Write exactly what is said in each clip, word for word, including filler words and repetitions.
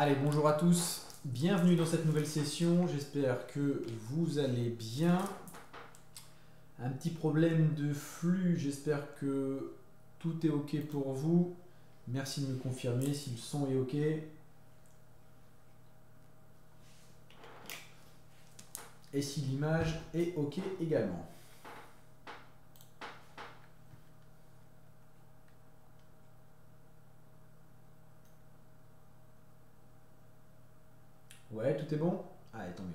Allez, bonjour à tous, bienvenue dans cette nouvelle session, j'espère que vous allez bien. Un petit problème de flux, j'espère que tout est ok pour vous. Merci de me confirmer si le son est ok. Et si l'image est ok également. Ouais, tout est bon? Allez, tant mieux.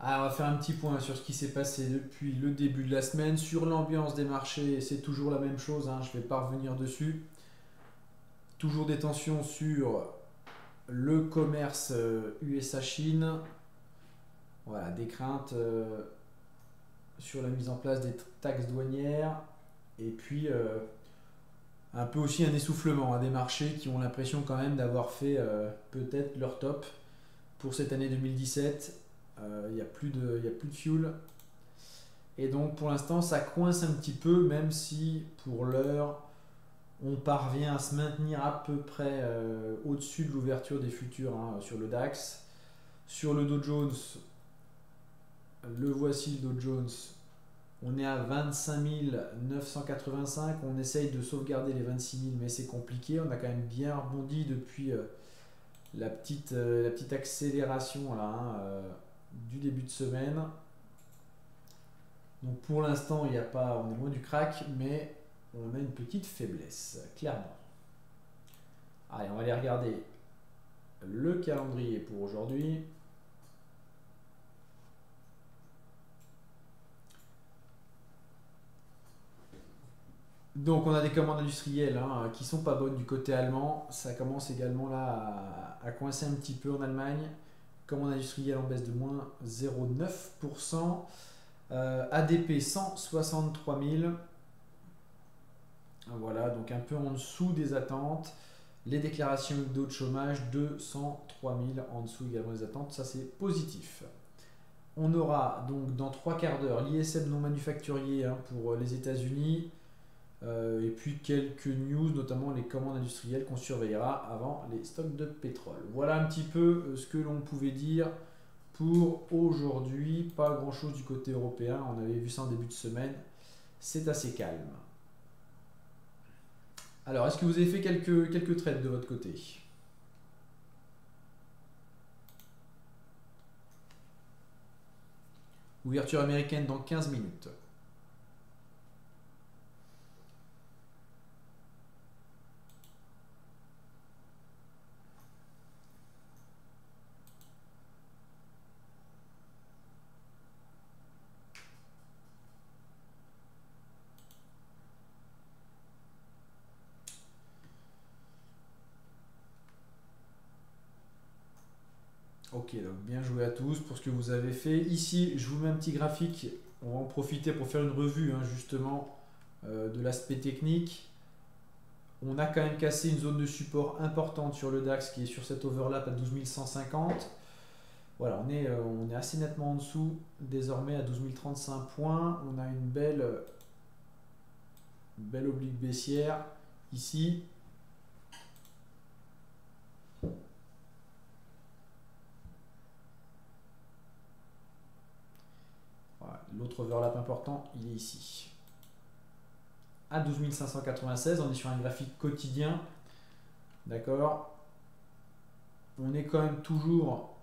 Alors, on va faire un petit point sur ce qui s'est passé depuis le début de la semaine. Sur l'ambiance des marchés, c'est toujours la même chose, hein, je ne vais pas revenir dessus. Toujours des tensions sur le commerce U S A-Chine, voilà, des craintes euh, sur la mise en place des taxes douanières et puis euh, un peu aussi un essoufflement à hein, des marchés qui ont l'impression quand même d'avoir fait euh, peut-être leur top pour cette année deux mille dix-sept. Euh, il n'y a plus de, il n'y a plus de fuel. Et donc pour l'instant ça coince un petit peu, même si pour l'heure on parvient à se maintenir à peu près euh, au-dessus de l'ouverture des futurs hein, sur le DAX. Sur le Dow Jones, le voici le Dow Jones, on est à vingt-cinq mille neuf cent quatre-vingt-cinq, on essaye de sauvegarder les vingt-six mille mais c'est compliqué, on a quand même bien rebondi depuis euh, la, petite, euh, la petite accélération là, hein, euh, du début de semaine. Donc pour l'instant il n'y a pas, on est loin du crack, mais on a une petite faiblesse, clairement. Allez, on va aller regarder le calendrier pour aujourd'hui. Donc, on a des commandes industrielles hein, qui ne sont pas bonnes du côté allemand. Ça commence également là à, à coincer un petit peu en Allemagne. Commandes industrielles en baisse de moins zéro virgule neuf pour cent. Euh, A D P cent soixante-trois mille. Voilà, donc un peu en dessous des attentes. Les déclarations taux de chômage, deux cent trois mille en dessous également des attentes. Ça, c'est positif. On aura donc dans trois quarts d'heure l'I S M non manufacturier hein, pour les États-Unis. Euh, et puis quelques news, notamment les commandes industrielles qu'on surveillera avant les stocks de pétrole. Voilà un petit peu ce que l'on pouvait dire pour aujourd'hui. Pas grand-chose du côté européen. On avait vu ça en début de semaine. C'est assez calme. Alors, est-ce que vous avez fait quelques, quelques trades de votre côté? Ouverture américaine dans quinze minutes. Ok, donc bien joué à tous pour ce que vous avez fait. Ici, je vous mets un petit graphique. On va en profiter pour faire une revue, hein, justement, euh, de l'aspect technique. On a quand même cassé une zone de support importante sur le DAX qui est sur cette overlap à douze mille cent cinquante. Voilà, on est, euh, on est assez nettement en dessous, désormais à douze mille trente-cinq points. On a une belle, une belle oblique baissière ici. L'autre overlap important, il est ici. À douze mille cinq cent quatre-vingt-seize, on est sur un graphique quotidien. D'accord? On est quand même toujours...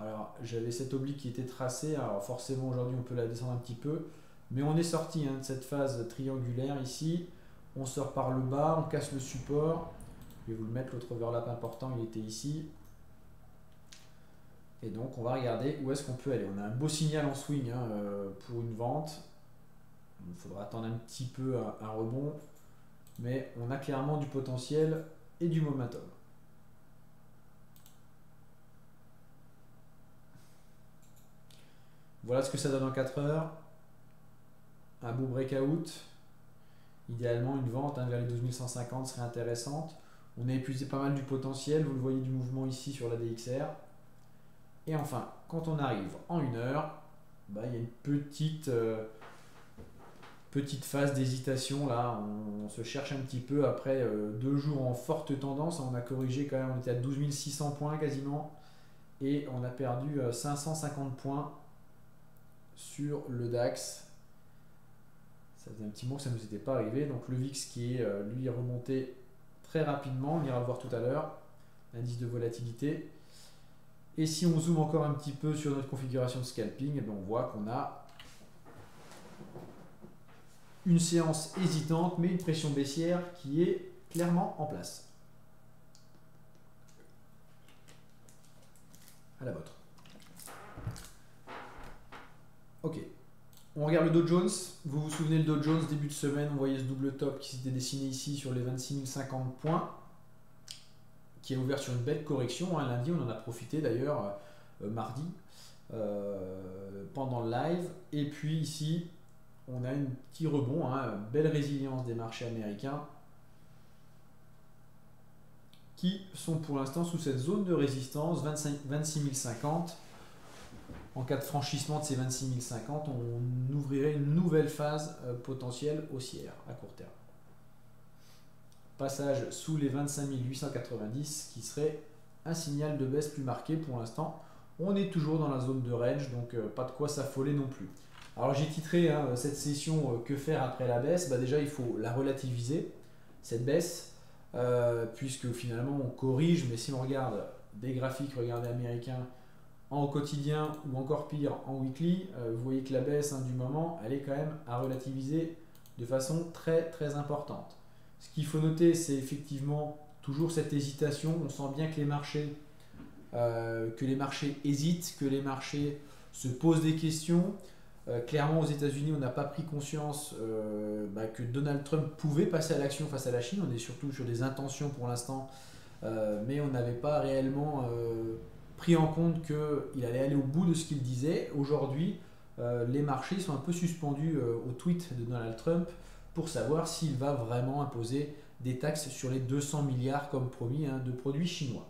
Alors, j'avais cette oblique qui était tracée. Alors, forcément, aujourd'hui, on peut la descendre un petit peu. Mais on est sorti hein, de cette phase triangulaire ici. On sort par le bas, on casse le support. Je vais vous le mettre, l'autre overlap important, il était ici. Et donc, on va regarder où est-ce qu'on peut aller. On a un beau signal en swing hein, pour une vente. Il faudra attendre un petit peu un, un rebond. Mais on a clairement du potentiel et du momentum. Voilà ce que ça donne en quatre heures. Un beau breakout. Idéalement, une vente hein, vers les douze mille cent cinquante serait intéressante. On a épuisé pas mal du potentiel, vous le voyez du mouvement ici sur la D X R. Et enfin, quand on arrive en une heure, bah, il y a une petite, euh, petite phase d'hésitation là. On, on se cherche un petit peu après euh, deux jours en forte tendance. On a corrigé quand même, on était à douze mille six cents points quasiment. Et on a perdu euh, cinq cent cinquante points sur le DAX. Ça faisait un petit moment que ça ne nous était pas arrivé. Donc le V I X qui est euh, lui remonté très rapidement, on ira voir tout à l'heure, l'indice de volatilité. Et si on zoome encore un petit peu sur notre configuration de scalping, on voit qu'on a une séance hésitante, mais une pression baissière qui est clairement en place. À la vôtre. Ok. On regarde le Dow Jones. Vous vous souvenez, le Dow Jones, début de semaine, on voyait ce double top qui s'était dessiné ici sur les vingt-six mille cinquante points, qui est ouvert sur une belle correction. Hein. Lundi, on en a profité d'ailleurs, euh, mardi, euh, pendant le live. Et puis ici, on a un petit rebond, hein, belle résilience des marchés américains, qui sont pour l'instant sous cette zone de résistance, vingt-cinq, vingt-six mille cinquante. En cas de franchissement de ces vingt-six mille cinquante, on ouvrirait une nouvelle phase euh, potentielle haussière à court terme. Passage sous les vingt-cinq mille huit cent quatre-vingt-dix qui serait un signal de baisse plus marqué. Pour l'instant, on est toujours dans la zone de range, donc euh, pas de quoi s'affoler non plus. Alors j'ai titré hein, cette session euh, que faire après la baisse. Bah, déjà il faut la relativiser, cette baisse, euh, puisque finalement on corrige, mais si on regarde des graphiques, regardez américains, en quotidien ou encore pire en weekly, euh, vous voyez que la baisse hein, du moment, elle est quand même à relativiser de façon très très importante. Ce qu'il faut noter, c'est effectivement toujours cette hésitation. On sent bien que les marchés, euh, que les marchés hésitent, que les marchés se posent des questions. Euh, clairement, aux États-Unis, on n'a pas pris conscience euh, bah, que Donald Trump pouvait passer à l'action face à la Chine. On est surtout sur des intentions pour l'instant, euh, mais on n'avait pas réellement euh, pris en compte qu'il allait aller au bout de ce qu'il disait. Aujourd'hui, euh, les marchés sont un peu suspendus euh, au tweet de Donald Trump pour savoir s'il va vraiment imposer des taxes sur les deux cents milliards, comme promis, hein, de produits chinois.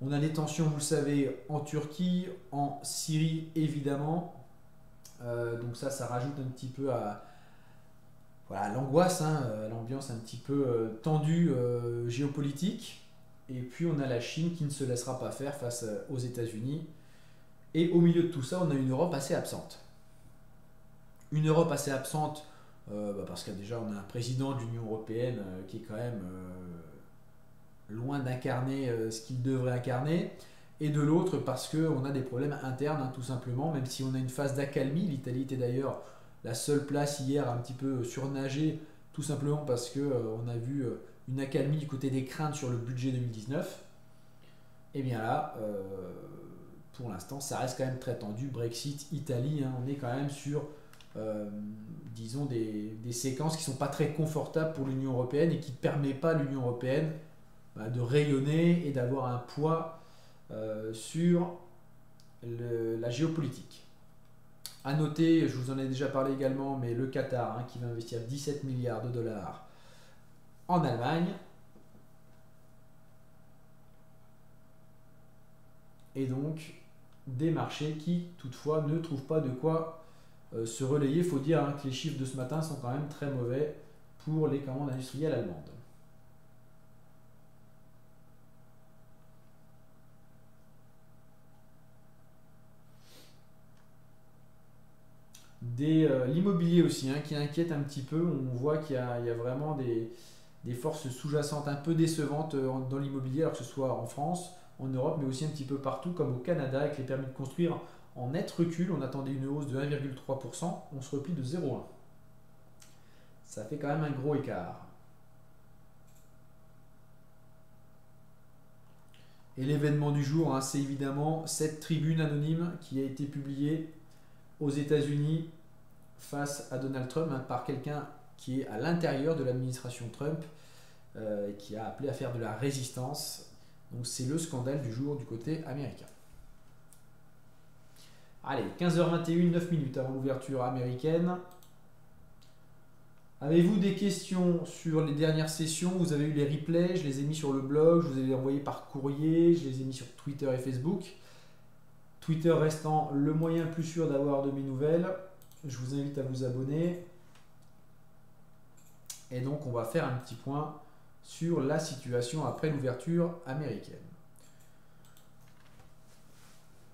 On a des tensions, vous le savez, en Turquie, en Syrie, évidemment. Euh, donc ça, ça rajoute un petit peu à voilà, l'angoisse, hein, à l'ambiance un petit peu euh, tendue euh, géopolitique. Et puis on a la Chine qui ne se laissera pas faire face aux États-Unis. Et au milieu de tout ça, on a une Europe assez absente. Une Europe assez absente euh, bah parce que déjà on a un président de l'Union Européenne euh, qui est quand même euh, loin d'incarner euh, ce qu'il devrait incarner. Et de l'autre parce qu'on a des problèmes internes hein, tout simplement, même si on a une phase d'accalmie. L'Italie était d'ailleurs la seule place hier un petit peu surnagée, tout simplement parce qu'on euh, a vu... Euh, une accalmie du côté des craintes sur le budget deux mille dix-neuf, et bien là, euh, pour l'instant, ça reste quand même très tendu. Brexit, Italie, hein, on est quand même sur, euh, disons, des, des séquences qui ne sont pas très confortables pour l'Union Européenne et qui ne permettent pas à l'Union Européenne bah, de rayonner et d'avoir un poids euh, sur le, la géopolitique. À noter, je vous en ai déjà parlé également, mais le Qatar, hein, qui va investir dix-sept milliards de dollars en Allemagne. Et donc des marchés qui toutefois ne trouvent pas de quoi euh, se relayer. Il faut dire hein, que les chiffres de ce matin sont quand même très mauvais pour les commandes industrielles allemandes. Euh, L'immobilier aussi hein, qui inquiète un petit peu. On voit qu'il y, y a vraiment des... des forces sous-jacentes un peu décevantes dans l'immobilier, alors que ce soit en France, en Europe, mais aussi un petit peu partout, comme au Canada, avec les permis de construire en net recul. On attendait une hausse de un virgule trois pour cent, on se replie de zéro virgule un pour cent. Ça fait quand même un gros écart. Et l'événement du jour, hein, c'est évidemment cette tribune anonyme qui a été publiée aux États-Unis face à Donald Trump hein, par quelqu'un qui est à l'intérieur de l'administration Trump, euh, qui a appelé à faire de la résistance. Donc c'est le scandale du jour du côté américain. Allez, quinze heures vingt et une, neuf minutes avant l'ouverture américaine. Avez-vous des questions sur les dernières sessions? Vous avez eu les replays, je les ai mis sur le blog, je vous ai les envoyés par courrier, je les ai mis sur Twitter et Facebook. Twitter restant le moyen le plus sûr d'avoir de mes nouvelles. Je vous invite à vous abonner. Et donc, on va faire un petit point sur la situation après l'ouverture américaine.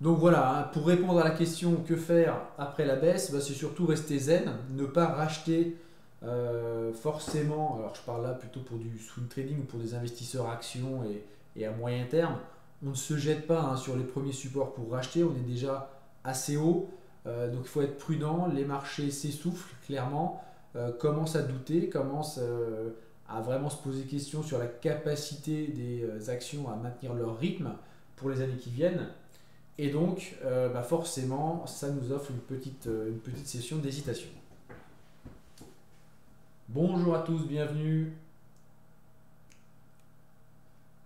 Donc voilà, pour répondre à la question que faire après la baisse, bah c'est surtout rester zen, ne pas racheter euh, forcément, alors je parle là plutôt pour du swing trading ou pour des investisseurs actions et, et à moyen terme, on ne se jette pas hein, sur les premiers supports pour racheter, on est déjà assez haut, euh, donc il faut être prudent, les marchés s'essoufflent clairement, euh, commencent à douter, commencent euh, à vraiment se poser question sur la capacité des actions à maintenir leur rythme pour les années qui viennent. Et donc, euh, bah forcément, ça nous offre une petite, euh, une petite session d'hésitation. Bonjour à tous, bienvenue.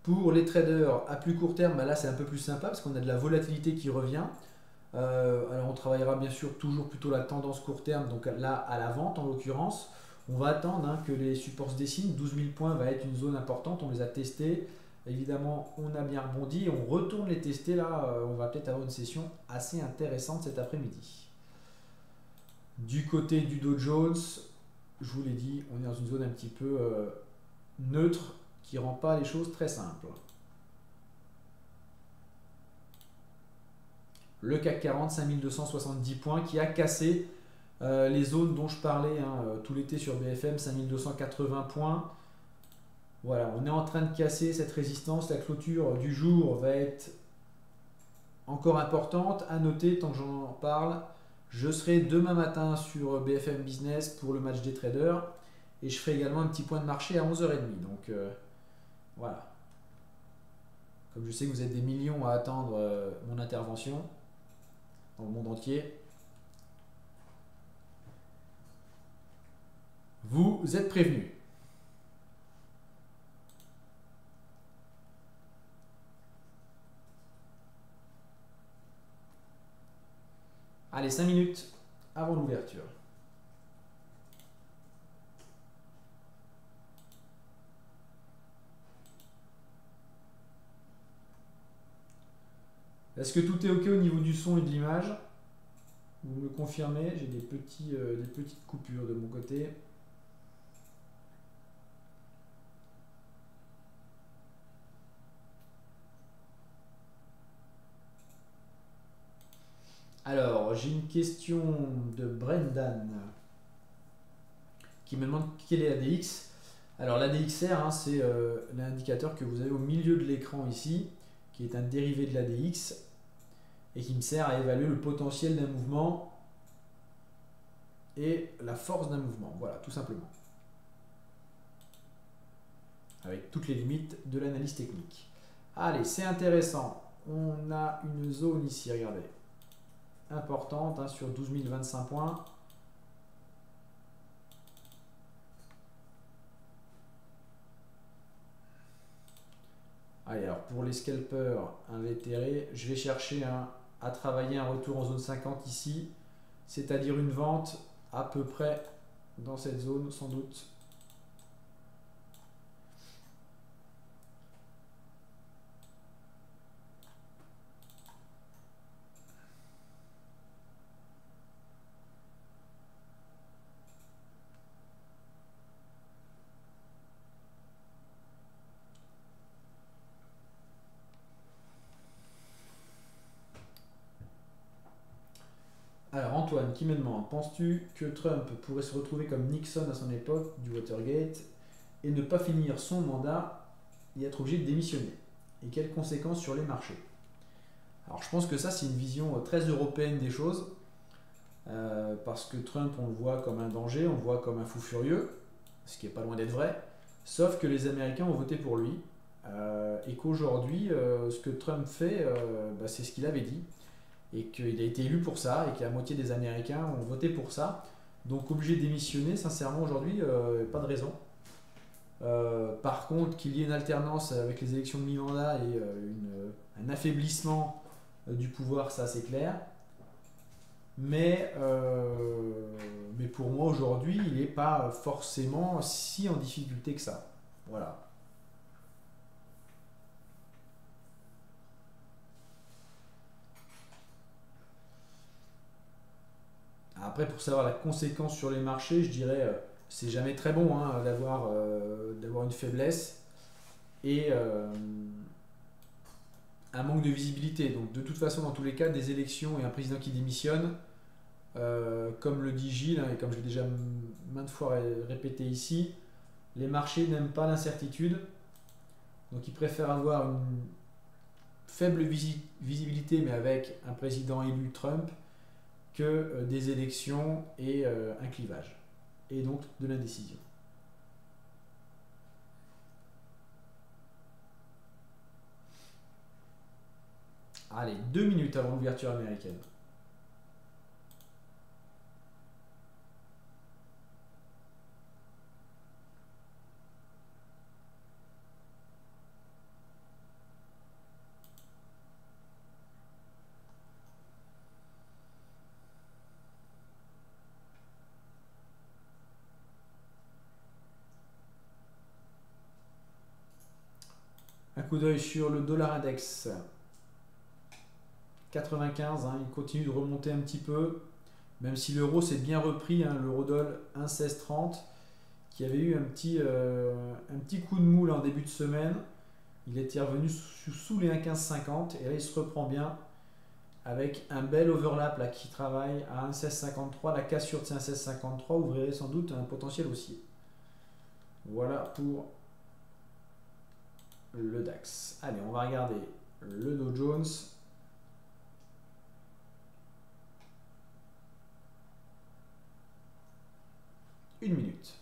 Pour les traders à plus court terme, bah là c'est un peu plus sympa parce qu'on a de la volatilité qui revient. Euh, alors on travaillera bien sûr toujours plutôt la tendance court terme, donc là à la vente en l'occurrence. On va attendre hein, que les supports se dessinent. douze mille points va être une zone importante, on les a testés. Évidemment, on a bien rebondi et on retourne les tester. Là, on va peut-être avoir une session assez intéressante cet après-midi. Du côté du Dow Jones, je vous l'ai dit, on est dans une zone un petit peu euh, neutre qui ne rend pas les choses très simples. Le CAC quarante, cinq mille deux cent soixante-dix points qui a cassé euh, les zones dont je parlais hein, tout l'été sur B F M, cinq mille deux cent quatre-vingts points. Voilà, on est en train de casser cette résistance. La clôture du jour va être encore importante. À noter, tant que j'en parle, je serai demain matin sur B F M Business pour le match des traders. Et je ferai également un petit point de marché à onze heures trente. Donc euh, voilà. Comme je sais que vous êtes des millions à attendre euh, mon intervention dans le monde entier. Vous êtes prévenus. Allez, cinq minutes avant l'ouverture. Est-ce que tout est OK au niveau du son et de l'image? Vous me le confirmez, j'ai des, petits, euh, des petites coupures de mon côté. Alors, j'ai une question de Brendan qui me demande quelle est l'A D X. Alors, l'A D X R, hein, c'est euh, l'indicateur que vous avez au milieu de l'écran ici, qui est un dérivé de l'A D X et qui me sert à évaluer le potentiel d'un mouvement et la force d'un mouvement. Voilà, tout simplement. Avec toutes les limites de l'analyse technique. Allez, c'est intéressant. On a une zone ici, regardez. Importante hein, sur douze mille vingt-cinq points. Allez, alors pour les scalpers invétérés, je vais chercher un, à travailler un retour en zone cinquante ici, c'est-à-dire une vente à peu près dans cette zone sans doute. Qui me demande, penses-tu que Trump pourrait se retrouver comme Nixon à son époque du Watergate et ne pas finir son mandat et être obligé de démissionner? Et quelles conséquences sur les marchés? Alors je pense que ça c'est une vision très européenne des choses euh, parce que Trump on le voit comme un danger, on le voit comme un fou furieux, ce qui est pas loin d'être vrai, sauf que les Américains ont voté pour lui euh, et qu'aujourd'hui euh, ce que Trump fait euh, bah, c'est ce qu'il avait dit. Et qu'il a été élu pour ça, et que la moitié des Américains ont voté pour ça. Donc obligé de démissionner, sincèrement, aujourd'hui, euh, pas de raison. Euh, par contre, qu'il y ait une alternance avec les élections de mi-mandat et euh, une, un affaiblissement du pouvoir, ça c'est clair. Mais, euh, mais pour moi aujourd'hui, il n'est pas forcément si en difficulté que ça. Voilà. Après, pour savoir la conséquence sur les marchés, je dirais euh, c'est jamais très bon hein, d'avoir euh, d'avoir une faiblesse et euh, un manque de visibilité. Donc de toute façon, dans tous les cas, des élections et un président qui démissionne, euh, comme le dit Gilles, hein, et comme je l'ai déjà maintes fois répété ici, les marchés n'aiment pas l'incertitude. Donc ils préfèrent avoir une faible visi visibilité, mais avec un président élu Trump, que des élections et euh, un clivage, et donc de l'indécision. Allez, deux minutes avant l'ouverture américaine. Coup d'œil sur le dollar index quatre-vingt-quinze, hein, il continue de remonter un petit peu, même si l'euro s'est bien repris, hein, l'euro dollar un virgule seize trente qui avait eu un petit, euh, un petit coup de moule en début de semaine. Il était revenu sous, sous les un virgule quinze cinquante et là il se reprend bien avec un bel overlap là, qui travaille à un virgule seize cinquante-trois. La cassure de ces un virgule seize cinquante-trois ouvrirait sans doute un potentiel haussier. Voilà pour le DAX. Allez, on va regarder le Dow Jones. Une minute.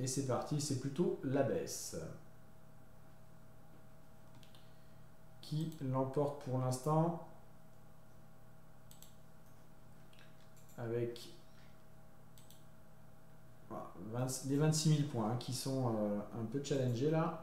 Et c'est parti, c'est plutôt la baisse qui l'emporte pour l'instant avec les vingt-six mille points hein, qui sont euh, un peu challengés là.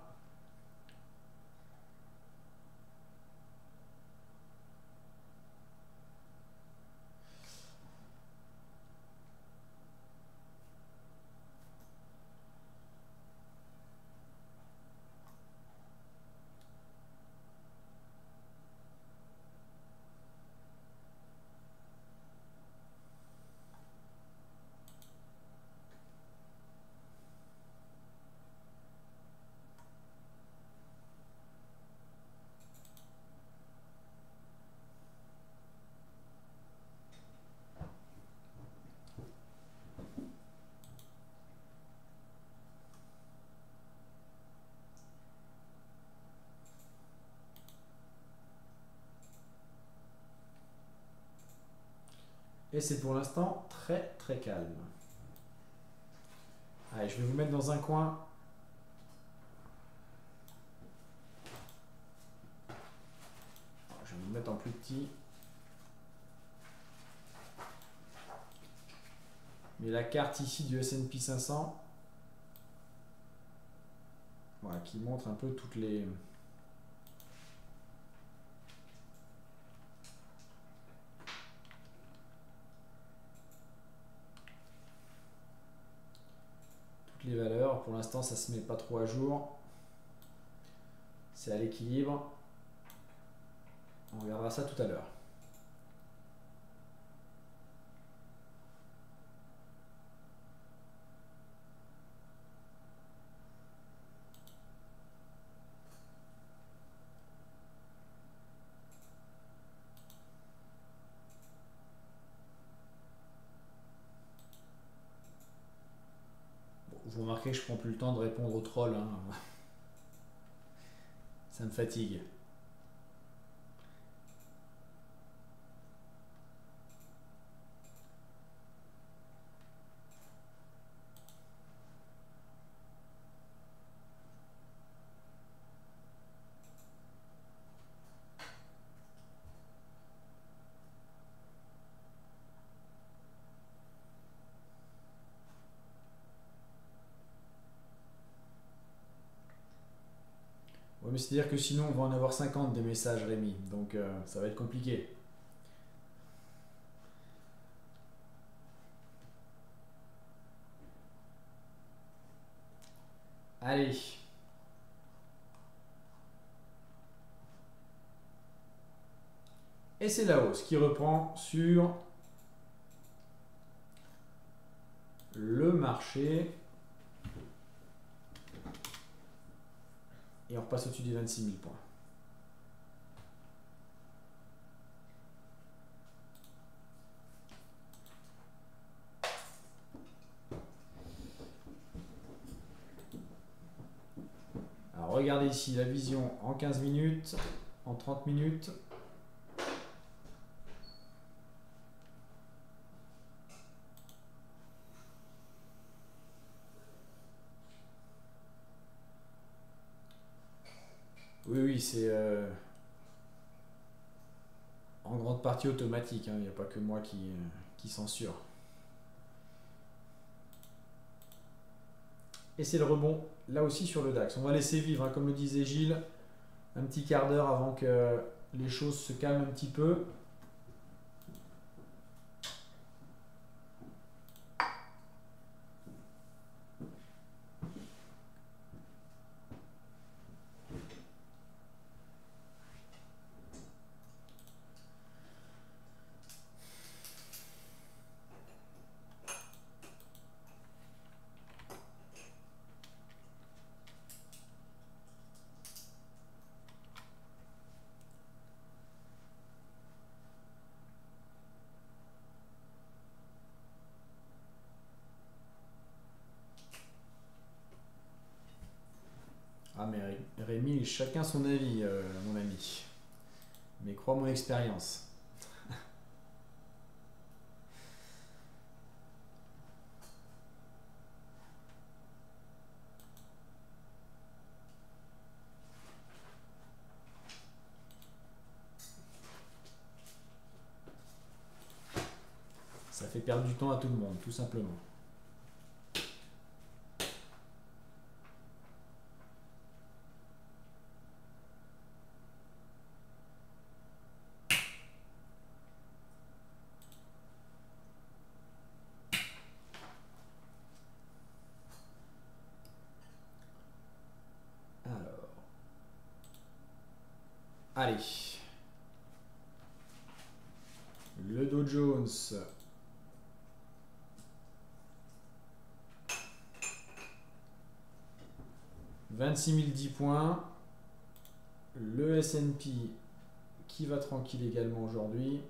Et c'est pour l'instant très très calme. Allez, je vais vous mettre dans un coin. Je vais vous mettre en plus petit. Mais la carte ici du S and P cinq cents, voilà, qui montre un peu toutes les... les valeurs. Pour l'instant, ça se met pas trop à jour. C'est à l'équilibre. On regardera ça tout à l'heure. Vous remarquez que je prends plus le temps de répondre aux trolls. Hein. Ça me fatigue. C'est-à-dire que sinon on va en avoir cinquante des messages, Rémi, donc euh, ça va être compliqué. Allez. Et c'est la hausse qui reprend sur le marché. Et on repasse au-dessus des vingt-six mille points. Alors regardez ici la vision en quinze minutes, en trente minutes. Oui, oui, c'est euh, en grande partie automatique, hein. Il n'y a pas que moi qui, euh, qui censure. Et c'est le rebond, là aussi sur le DAX. On va laisser vivre, hein, comme le disait Gilles, un petit quart d'heure avant que euh, les choses se calment un petit peu. Rémi, chacun son avis, euh, mon ami. Mais crois mon expérience. Ça fait perdre du temps à tout le monde, tout simplement. Allez, le Dow Jones vingt-six mille dix points, le S and P qui va tranquille également aujourd'hui.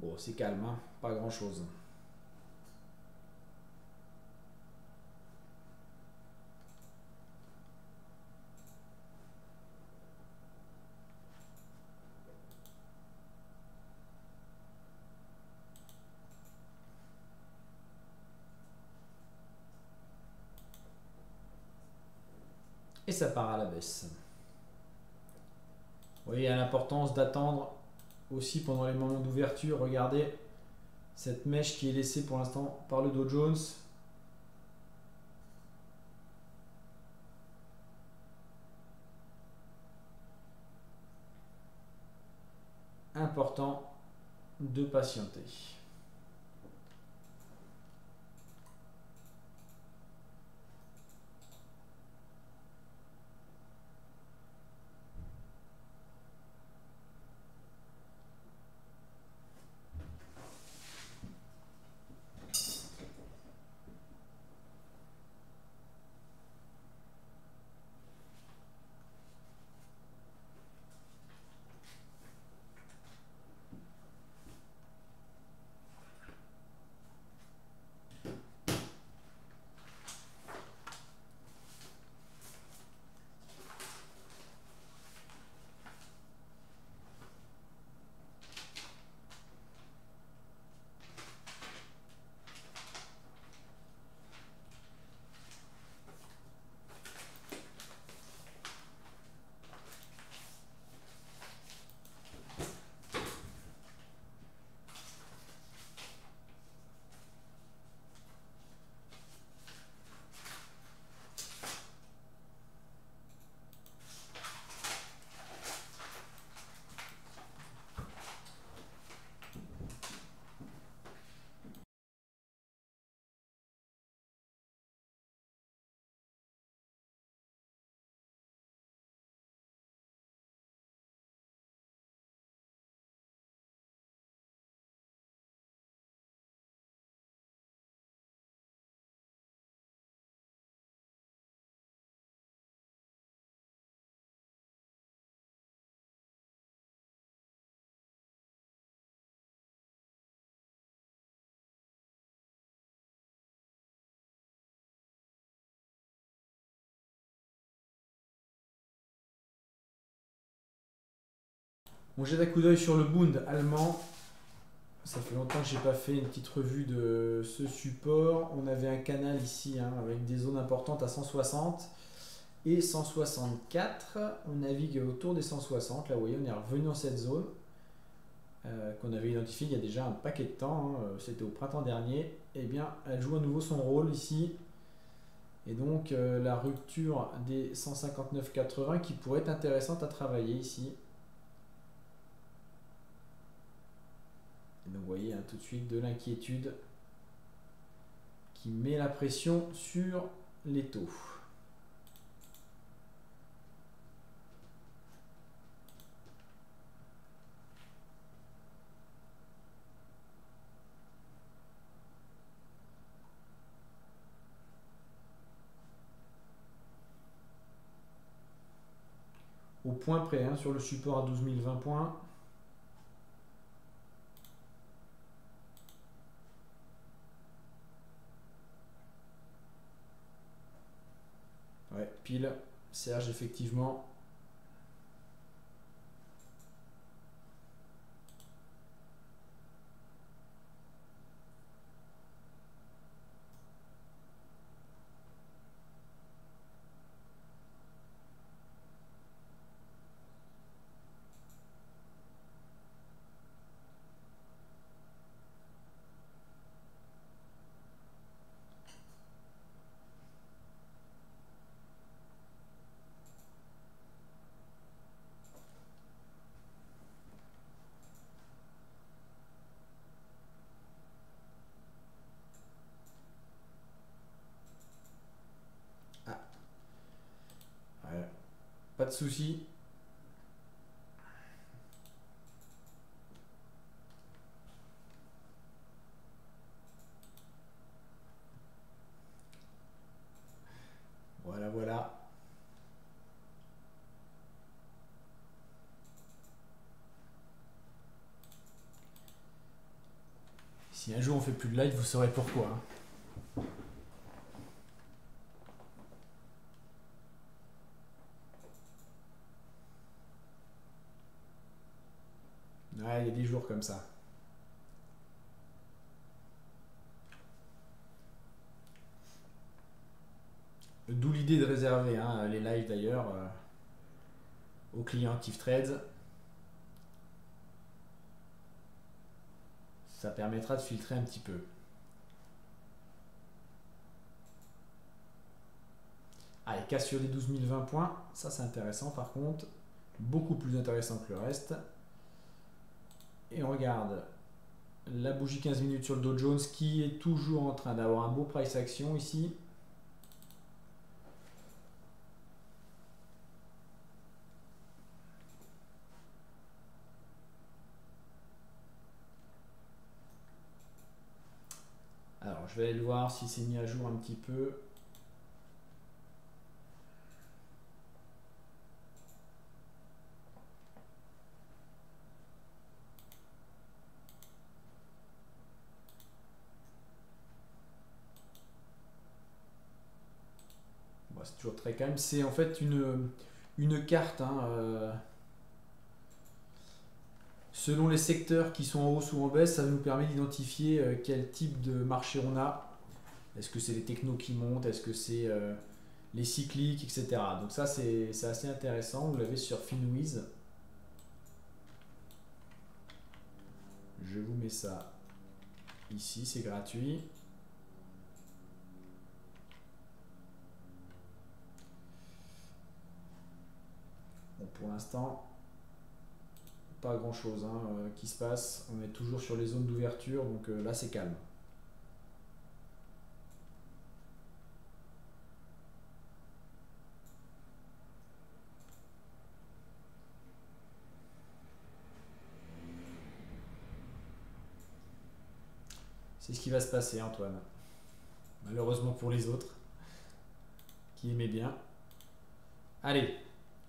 Bon, c'est calme, hein, pas grand chose. Et ça part à la baisse. Vous voyez, à l'importance d'attendre aussi pendant les moments d'ouverture. Regardez cette mèche qui est laissée pour l'instant par le Dow Jones. Important de patienter. On jette un coup d'œil sur le Bund allemand. Ça fait longtemps que je n'ai pas fait une petite revue de ce support. On avait un canal ici hein, avec des zones importantes à cent soixante et cent soixante-quatre. On navigue autour des cent soixante. Là, vous voyez, on est revenu dans cette zone euh, qu'on avait identifiée il y a déjà un paquet de temps. Hein. C'était au printemps dernier. Eh bien, elle joue à nouveau son rôle ici. Et donc, euh, la rupture des cent cinquante-neuf quatre-vingts qui pourrait être intéressante à travailler ici. Et donc, vous voyez hein, tout de suite de l'inquiétude qui met la pression sur les taux. Au point près, hein, sur le support à douze mille vingt points. Ouais, pile, Serge, effectivement. Pas de soucis. Voilà, voilà. Si un jour on fait plus de live, vous saurez pourquoi. Hein. Il y a des jours comme ça. D'où l'idée de réserver hein, les lives d'ailleurs euh, aux clients ActivTrades. Ça permettra de filtrer un petit peu. Allez, casse sur les douze mille vingt points. Ça, c'est intéressant par contre. Beaucoup plus intéressant que le reste. Et on regarde la bougie quinze minutes sur le Dow Jones qui est toujours en train d'avoir un beau price action ici. Alors je vais aller voir si c'est mis à jour un petit peu. C'est toujours très calme. C'est en fait une, une carte. Hein, euh, selon les secteurs qui sont en hausse ou en baisse, ça nous permet d'identifier euh, quel type de marché on a. Est-ce que c'est les technos qui montent? Est-ce que c'est euh, les cycliques, et cetera. Donc ça, c'est assez intéressant. Vous l'avez sur FinWiz. Je vous mets ça ici. C'est gratuit. Bon, pour l'instant, pas grand chose hein, euh, qui se passe. On est toujours sur les zones d'ouverture, donc euh, là c'est calme. C'est ce qui va se passer, Antoine. Malheureusement pour les autres qui aimaient bien. Allez!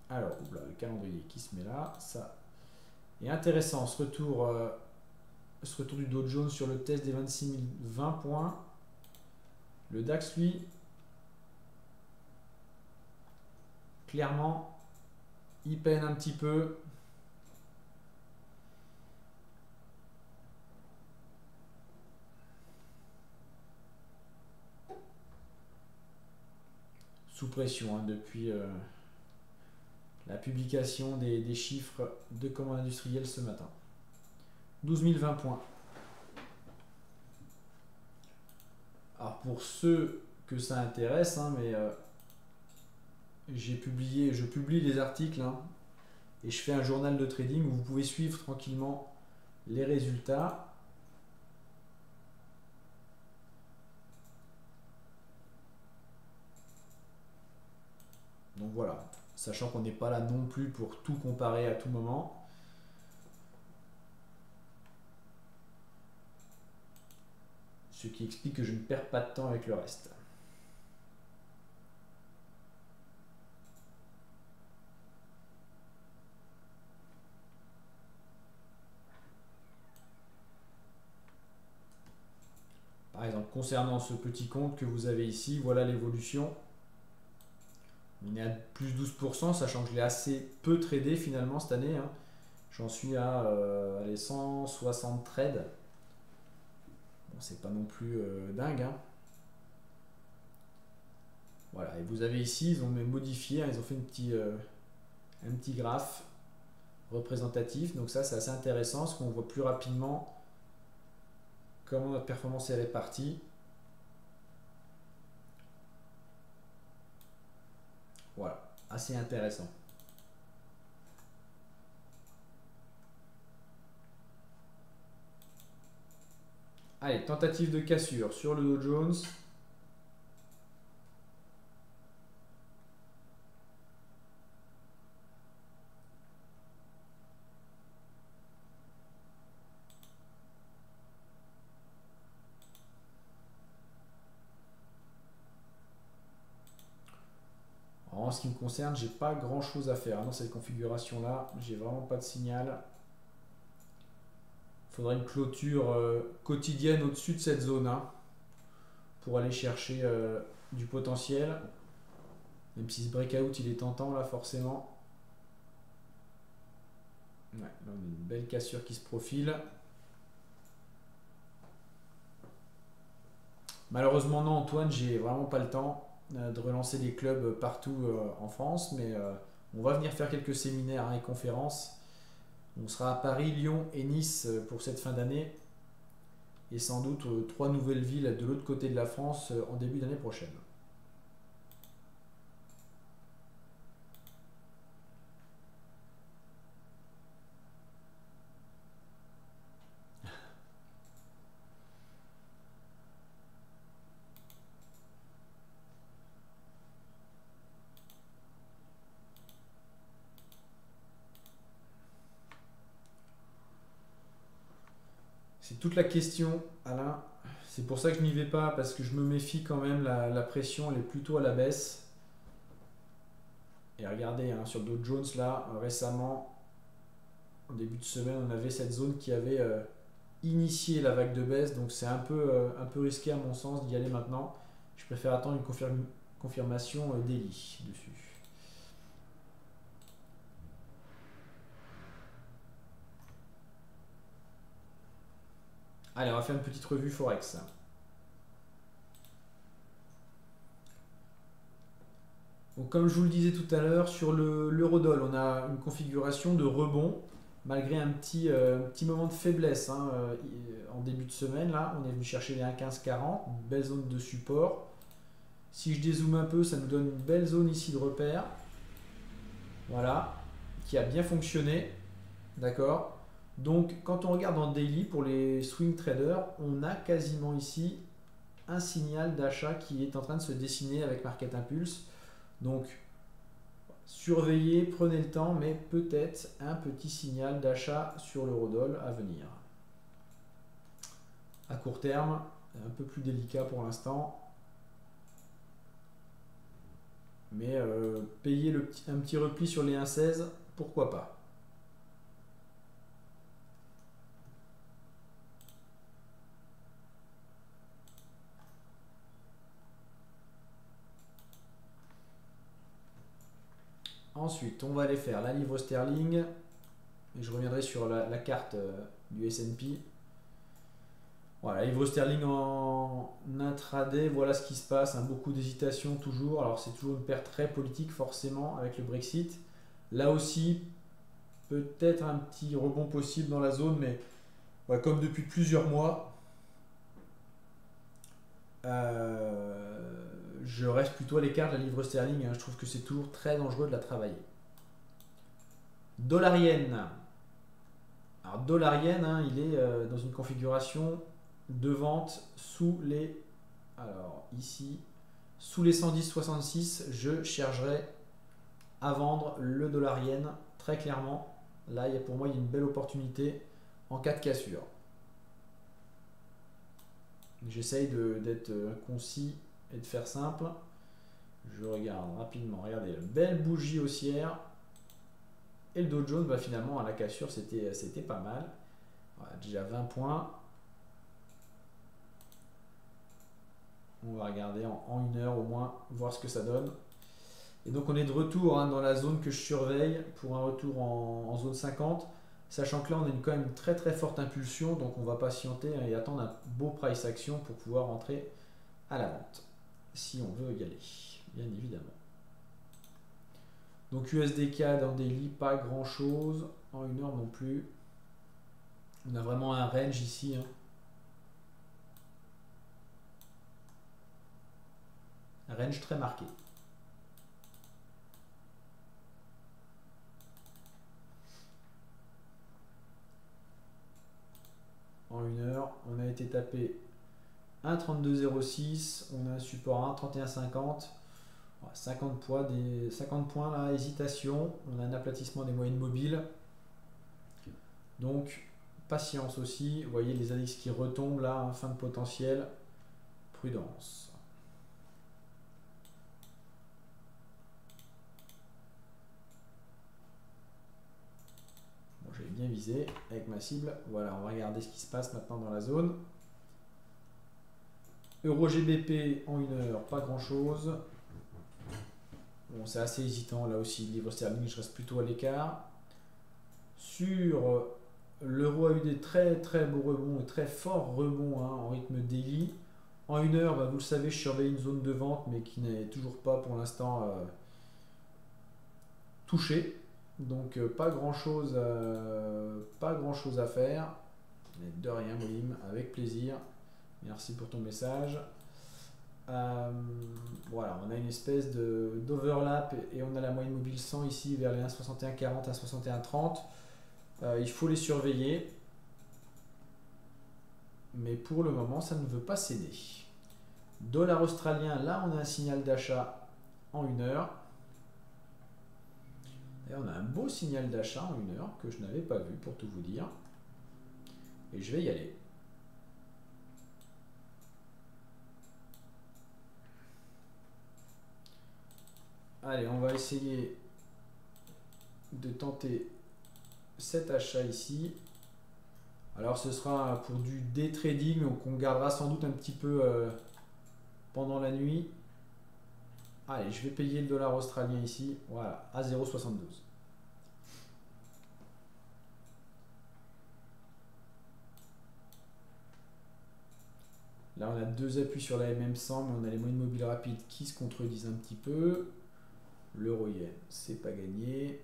Alors, le calendrier qui se met là, ça est intéressant. Ce retour, euh, ce retour du Dow Jones sur le test des vingt-six mille vingt points. Le DAX, lui, clairement, il peine un petit peu. pression hein, depuis euh, la publication des, des chiffres de commandes industrielles ce matin. douze mille vingt points. Alors pour ceux que ça intéresse, hein, mais euh, j'ai publié, je publie les articles hein, et je fais un journal de trading où vous pouvez suivre tranquillement les résultats. Donc voilà, sachant qu'on n'est pas là non plus pour tout comparer à tout moment. Ce qui explique que je ne perds pas de temps avec le reste. Par exemple, concernant ce petit compte que vous avez ici, voilà l'évolution. On est à plus douze pour cent, sachant que je l'ai assez peu tradé finalement cette année. Hein. J'en suis à euh, les cent soixante trades. Bon, c'est pas non plus euh, dingue. Hein. Voilà, et vous avez ici, ils ont modifié, hein, ils ont fait une petite, euh, un petit graphe représentatif. Donc ça, c'est assez intéressant, parce qu'on voit plus rapidement comment notre performance est répartie. Voilà, assez intéressant. Allez, tentative de cassure sur le Dow Jones. En ce qui me concerne, j'ai pas grand chose à faire dans cette configuration là. J'ai vraiment pas de signal. Il faudrait une clôture euh, quotidienne au-dessus de cette zone hein, pour aller chercher euh, du potentiel. Même si ce breakout il est tentant là, forcément. Ouais, là, on a une belle cassure qui se profile. Malheureusement, non, Antoine, j'ai vraiment pas le temps de relancer des clubs partout en France, mais on va venir faire quelques séminaires et conférences. On sera à Paris, Lyon et Nice pour cette fin d'année et sans doute trois nouvelles villes de l'autre côté de la France en début d'année prochaine. C'est toute la question, Alain. C'est pour ça que je n'y vais pas, parce que je me méfie quand même. La, la pression, elle est plutôt à la baisse. Et regardez, hein, sur le Dow Jones, là, récemment, au début de semaine, on avait cette zone qui avait euh, initié la vague de baisse. Donc, c'est un peu, euh, un peu risqué, à mon sens, d'y aller maintenant. Je préfère attendre une confirme, confirmation euh, daily dessus. Allez, on va faire une petite revue Forex. Donc, comme je vous le disais tout à l'heure, sur l'eurodoll, on a une configuration de rebond, malgré un petit, euh, petit moment de faiblesse. Hein, euh, en début de semaine, là, on est venu chercher les un virgule quinze quarante, une belle zone de support. Si je dézoome un peu, ça nous donne une belle zone ici de repère. Voilà, qui a bien fonctionné. D'accord ? Donc, quand on regarde en daily pour les swing traders, on a quasiment ici un signal d'achat qui est en train de se dessiner avec Market Impulse. Donc, surveillez, prenez le temps, mais peut-être un petit signal d'achat sur l'eurodoll à venir. À court terme, un peu plus délicat pour l'instant. Mais euh, payer le, un petit repli sur les un virgule seize, pourquoi pas ? Ensuite, on va aller faire la livre sterling et je reviendrai sur la, la carte euh, du S and P. Voilà, Livre sterling en intraday, voilà ce qui se passe, hein, beaucoup d'hésitation toujours. Alors c'est toujours une paire très politique forcément avec le Brexit. Là aussi, peut-être un petit rebond possible dans la zone, mais ouais, comme depuis plusieurs mois, euh, je reste plutôt à l'écart de la livre sterling. Hein, je trouve que c'est toujours très dangereux de la travailler. Dollarienne. Alors dollarienne, hein, il est euh, dans une configuration de vente sous les, alors ici, sous les cent dix virgule soixante-six, je chercherai à vendre le dollar yen très clairement. Là, il y a, pour moi, il y a une belle opportunité en cas de cassure. J'essaye d'être concis et de faire simple. Je regarde rapidement. Regardez, belle bougie haussière. Et le Dow Jones, bah, finalement, à la cassure, c'était pas mal. Voilà, déjà vingt points. On va regarder en, en une heure au moins, voir ce que ça donne. Et donc on est de retour hein, dans la zone que je surveille pour un retour en, en zone cinquante. Sachant que là on a une, quand même une très très forte impulsion, donc on va patienter et attendre un beau price action pour pouvoir entrer à la vente. Si on veut y aller, bien évidemment. Donc U S D C A D en daily, pas grand chose. En une heure non plus. On a vraiment un range ici. Hein. Range très marqué. En une heure, on a été tapé un virgule trente-deux zéro six, on a un support un virgule trente et un cinquante, cinquante points, des cinquante points là, hésitation, on a un aplatissement des moyennes mobiles. Donc patience aussi, vous voyez les indices qui retombent là, hein, fin de potentiel, prudence. J'ai bien visé avec ma cible. Voilà, on va regarder ce qui se passe maintenant dans la zone. Euro G B P en une heure, pas grand chose. Bon, c'est assez hésitant là aussi. Livre sterling, je reste plutôt à l'écart. Sur l'euro A U D, très très beau rebond et très fort rebond hein, en rythme daily. En une heure, bah, vous le savez, je surveille une zone de vente mais qui n'est toujours pas pour l'instant euh, touchée. Donc euh, pas grand chose euh, pas grand chose à faire. Mais de rien Molim, avec plaisir, merci pour ton message. Euh, voilà, on a une espèce de d'overlap et on a la moyenne mobile cent ici vers les un virgule soixante et un quarante, un virgule soixante et un trente. Euh, il faut les surveiller, mais pour le moment ça ne veut pas céder. Dollar australien, là on a un signal d'achat en une heure. Et on a un beau signal d'achat en une heure que je n'avais pas vu pour tout vous dire. Et je vais y aller. Allez, on va essayer de tenter cet achat ici. Alors ce sera pour du day trading, donc on gardera sans doute un petit peu euh, pendant la nuit. Allez, je vais payer le dollar australien ici, voilà, à zéro virgule soixante-douze. Là, on a deux appuis sur la M M cent, mais on a les moyennes mobiles rapides qui se contredisent un petit peu. L'euro yen, c'est pas gagné.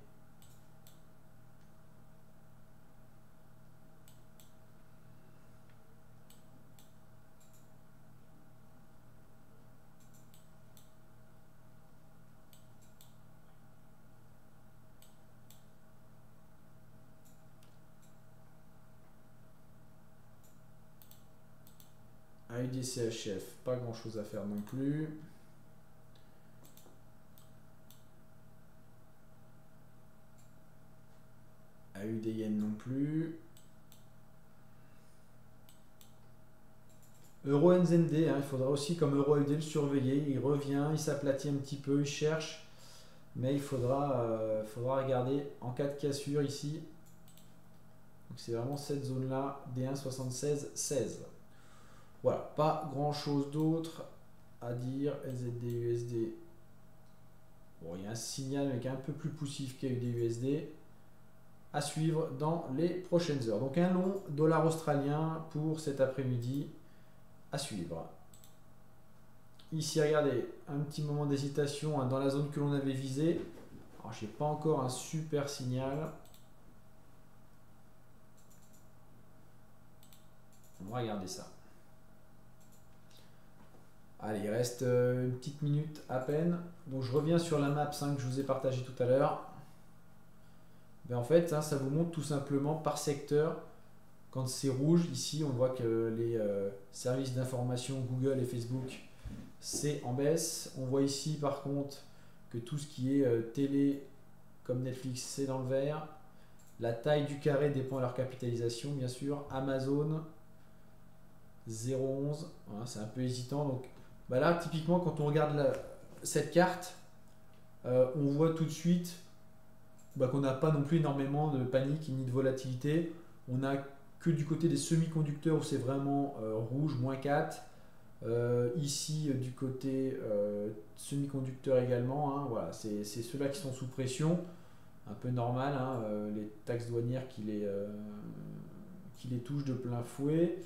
U D C H F, pas grand chose à faire non plus. A U D Y N non plus. Euro N Z D, hein, il faudra aussi comme Euro A U D le surveiller. Il revient, il s'aplatit un petit peu, il cherche. Mais il faudra, euh, faudra regarder en cas de cassure ici. Donc c'est vraiment cette zone là, des un virgule soixante-seize seize. Voilà, pas grand chose d'autre à dire. N Z D, U S D. Bon, il y a un signal avec un peu plus poussif qu'A U D U S D. à suivre dans les prochaines heures. Donc un long dollar australien pour cet après-midi à suivre. Ici, regardez, un petit moment d'hésitation hein, dans la zone que l'on avait visée. Alors, je n'ai pas encore un super signal. On va regarder ça. Allez, il reste euh, une petite minute à peine. Donc, je reviens sur la map cinq que je vous ai partagée tout à l'heure. Ben, en fait, hein, ça vous montre tout simplement par secteur. Quand c'est rouge, ici, on voit que les euh, services d'information Google et Facebook, c'est en baisse. On voit ici, par contre, que tout ce qui est euh, télé, comme Netflix, c'est dans le vert. La taille du carré dépend de leur capitalisation, bien sûr. Amazon, zéro virgule onze, voilà, c'est un peu hésitant. Donc, bah là, typiquement, quand on regarde la, cette carte, euh, on voit tout de suite bah, qu'on n'a pas non plus énormément de panique ni de volatilité. On n'a que du côté des semi-conducteurs où c'est vraiment euh, rouge, moins quatre. Euh, ici, du côté euh, semi-conducteurs également, hein, voilà, c'est ceux-là qui sont sous pression. Un peu normal, hein, euh, les taxes douanières qui les, euh, qui les touchent de plein fouet.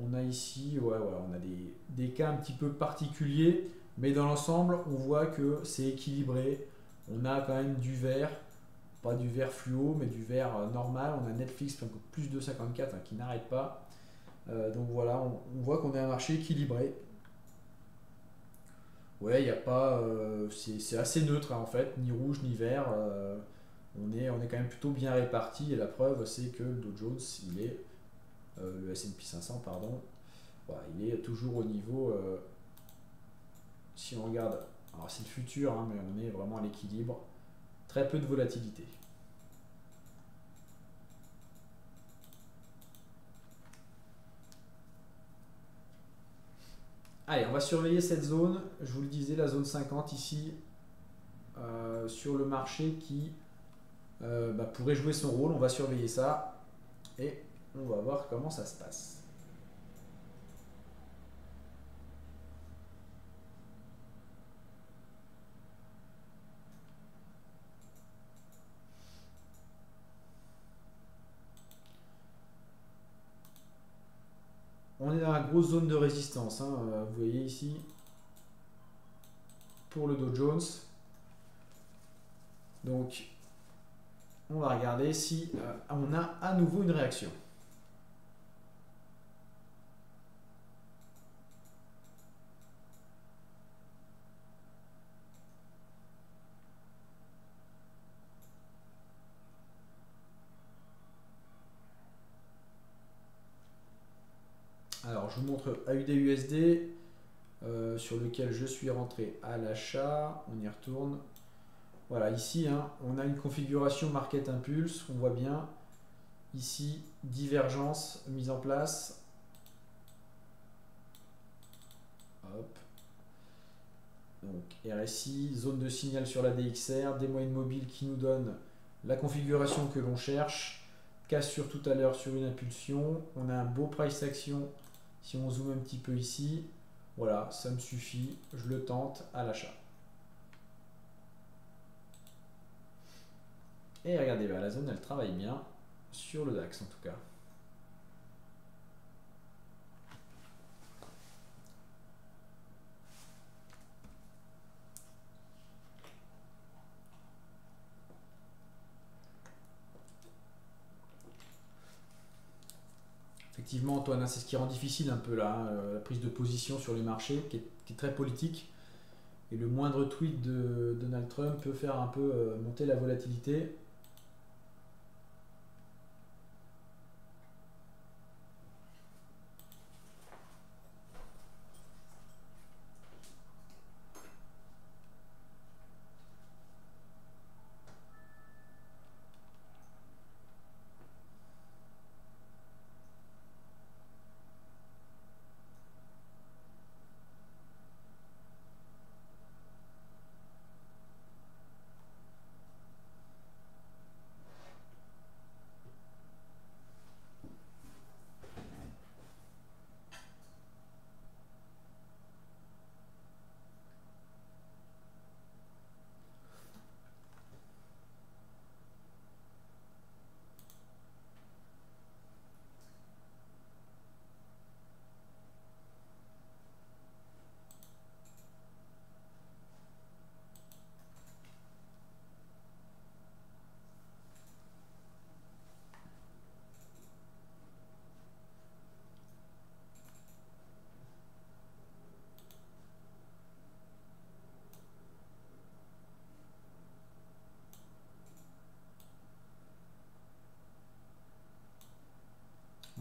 On a ici, ouais, ouais, on a des, des cas un petit peu particuliers, mais dans l'ensemble, on voit que c'est équilibré. On a quand même du vert, pas du vert fluo, mais du vert euh, normal. On a Netflix, donc plus de cinquante-quatre, hein, qui n'arrête pas. Euh, donc voilà, on, on voit qu'on a un marché équilibré. Ouais, il n'y a pas, euh, c'est assez neutre hein, en fait, ni rouge ni vert. Euh, on est, on est quand même plutôt bien réparti et la preuve, c'est que le Dow Jones, il est Euh, le S and P cinq cents, pardon, bah, il est toujours au niveau, euh, si on regarde, alors c'est le futur, hein, mais on est vraiment à l'équilibre, très peu de volatilité. Allez, on va surveiller cette zone, je vous le disais, la zone cinquante ici, euh, sur le marché qui euh, bah, pourrait jouer son rôle, on va surveiller ça, et on va voir comment ça se passe. On est dans la grosse zone de résistance, hein, vous voyez ici, pour le Dow Jones. Donc, on va regarder si euh, on a à nouveau une réaction. Alors, je vous montre A U D U S D euh, sur lequel je suis rentré à l'achat. On y retourne. Voilà, ici, hein, on a une configuration Market Impulse. On voit bien ici, divergence mise en place. Hop. Donc, R S I, zone de signal sur la D X R, des moyennes mobiles qui nous donnent la configuration que l'on cherche. Cassure tout à l'heure sur une impulsion. On a un beau price action. Si on zoome un petit peu ici, voilà, ça me suffit, je le tente à l'achat. Et regardez, la zone, elle travaille bien, sur le DAX en tout cas. Effectivement, Antoine, c'est ce qui rend difficile un peu là, hein, la prise de position sur les marchés, qui est, qui est très politique. Et le moindre tweet de Donald Trump peut faire un peu euh, monter la volatilité.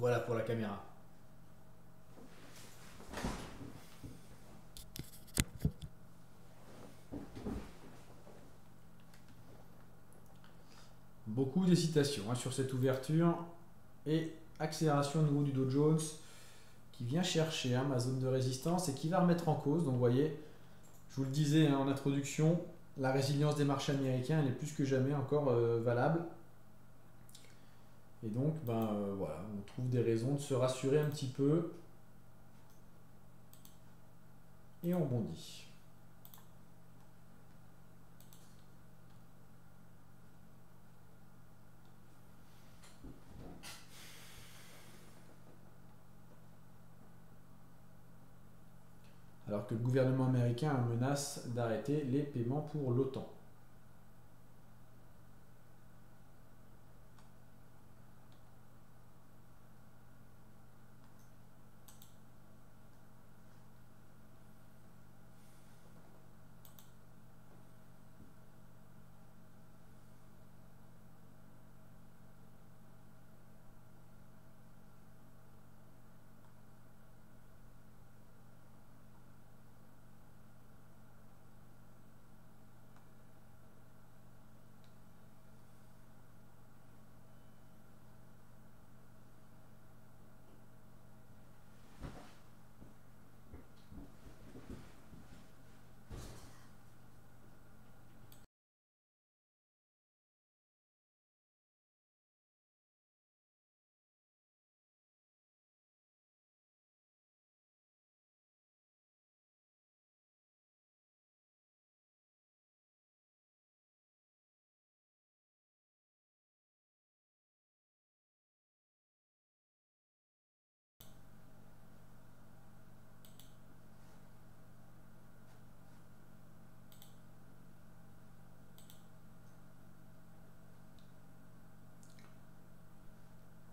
Voilà pour la caméra. Beaucoup d'hésitation hein, sur cette ouverture et accélération au niveau du Dow Jones qui vient chercher hein, ma zone de résistance et qui va remettre en cause. Donc vous voyez, je vous le disais hein, en introduction, la résilience des marchés américains elle est plus que jamais encore euh, valable. Et donc ben, euh, voilà, on trouve des raisons de se rassurer un petit peu et on bondit. Alors que le gouvernement américain menace d'arrêter les paiements pour l'OTAN.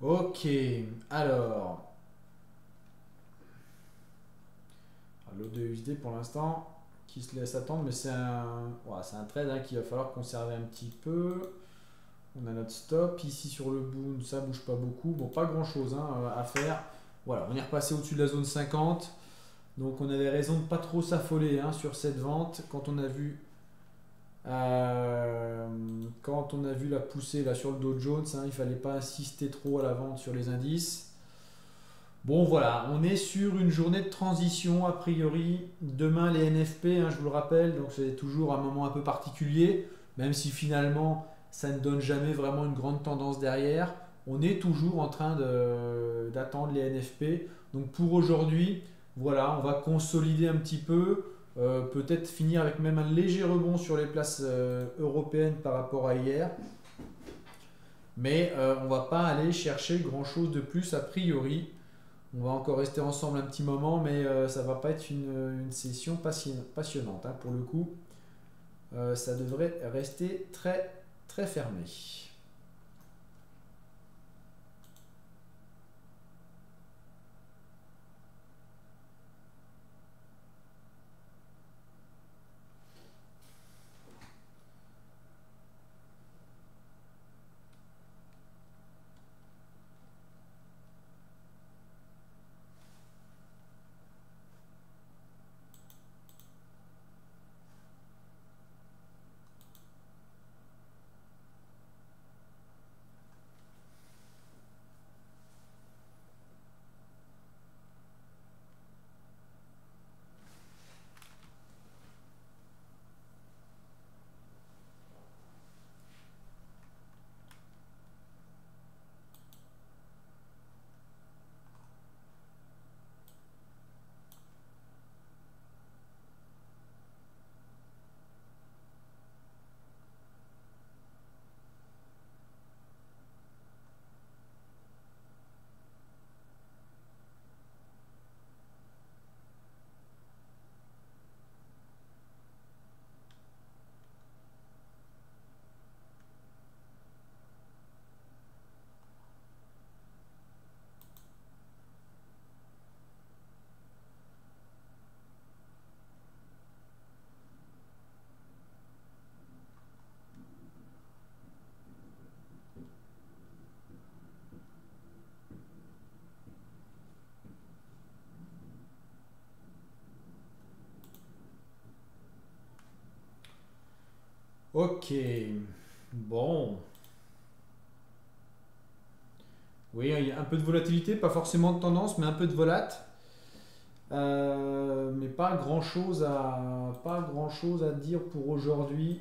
Ok, alors, l'autre de U S D pour l'instant qui se laisse attendre, mais c'est un, ouais, c'est un trade hein, qu'il va falloir conserver un petit peu. On a notre stop ici sur le Bund, ça bouge pas beaucoup, bon, pas grand chose hein, à faire. Voilà, on est repassé au-dessus de la zone cinquante, donc on a des raisons de pas trop s'affoler hein, sur cette vente quand on a vu. Euh, quand on a vu la poussée là sur le Dow Jones, hein, il ne fallait pas insister trop à la vente sur les indices. Bon voilà, on est sur une journée de transition a priori. Demain les N F P, hein, je vous le rappelle, donc c'est toujours un moment un peu particulier, même si finalement ça ne donne jamais vraiment une grande tendance derrière. On est toujours en train d'attendre les N F P. Donc pour aujourd'hui, voilà, on va consolider un petit peu. Euh, peut-être finir avec même un léger rebond sur les places euh, européennes par rapport à hier. Mais euh, on ne va pas aller chercher grand-chose de plus a priori. On va encore rester ensemble un petit moment, mais euh, ça ne va pas être une, une session passionnante. Hein, pour le coup, euh, ça devrait rester très, très fermé. Ok, bon. Oui, il y a un peu de volatilité, pas forcément de tendance, mais un peu de volat. Euh, mais pas grand chose à pas grand chose à dire pour aujourd'hui.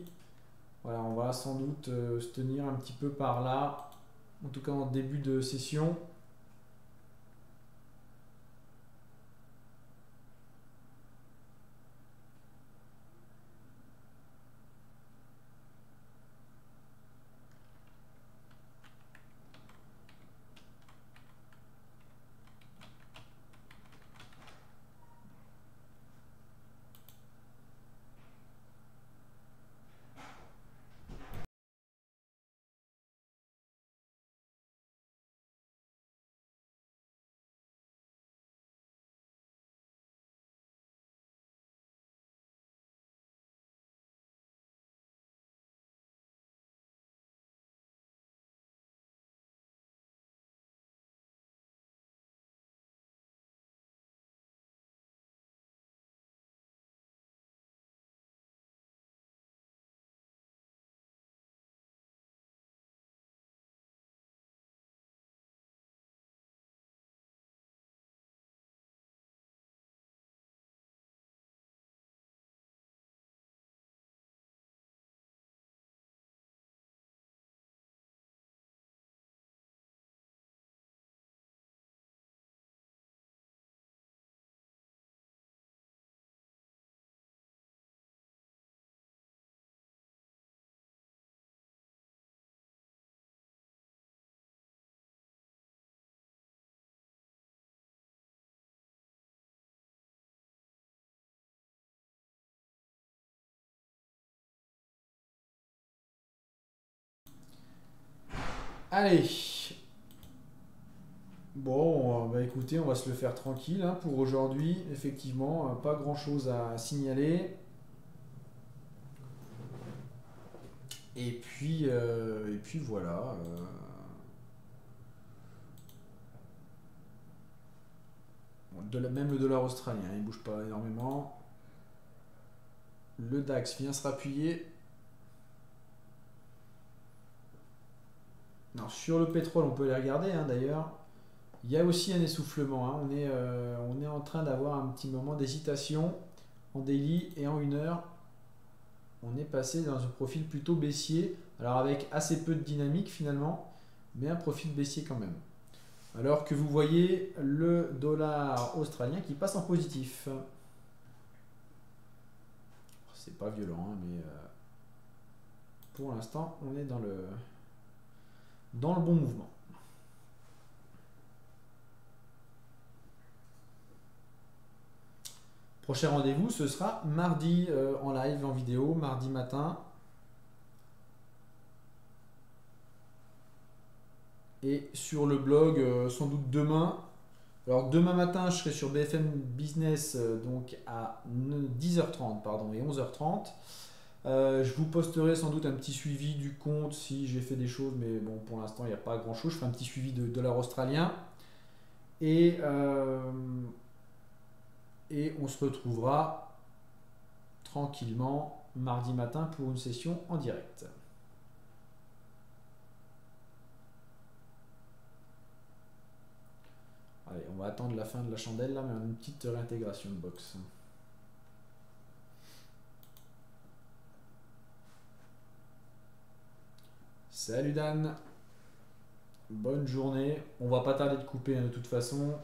Voilà, on va sans doute euh, se tenir un petit peu par là, en tout cas en début de session. Allez, bon, bah écoutez, on va se le faire tranquille hein, pour aujourd'hui. Effectivement, pas grand chose à signaler. Et puis, euh, et puis voilà. Euh... Bon, de la, même le dollar australien, hein, il ne bouge pas énormément. Le DAX vient se rappuyer. Non, sur le pétrole, on peut les regarder hein, d'ailleurs. Il y a aussi un essoufflement. Hein. On, est, euh, on est en train d'avoir un petit moment d'hésitation en daily et en une heure. On est passé dans un profil plutôt baissier. Alors avec assez peu de dynamique finalement, mais un profil baissier quand même. Alors que vous voyez le dollar australien qui passe en positif. C'est pas violent, hein, mais euh, pour l'instant, on est dans le... dans le bon mouvement. Prochain rendez-vous, ce sera mardi euh, en live, en vidéo, mardi matin. Et sur le blog, euh, sans doute demain. Alors demain matin, je serai sur B F M Business, euh, donc à dix heures trente pardon, et onze heures trente. Euh, je vous posterai sans doute un petit suivi du compte si j'ai fait des choses, mais bon, pour l'instant, il n'y a pas grand chose. Je ferai un petit suivi de dollars australiens. Et, euh, et on se retrouvera tranquillement mardi matin pour une session en direct. Allez, on va attendre la fin de la chandelle là, mais on a une petite réintégration de box. Salut Dan, bonne journée, on va pas tarder de couper hein, de toute façon.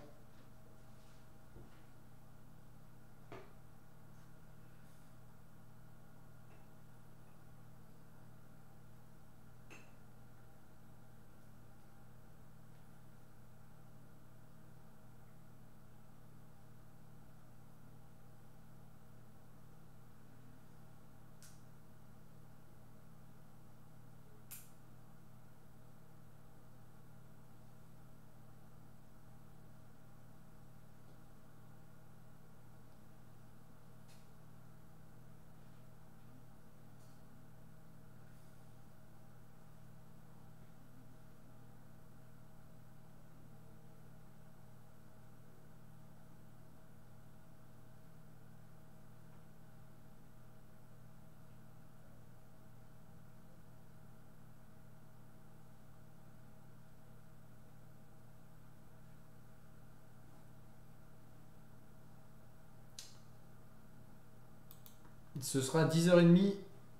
ce sera dix heures trente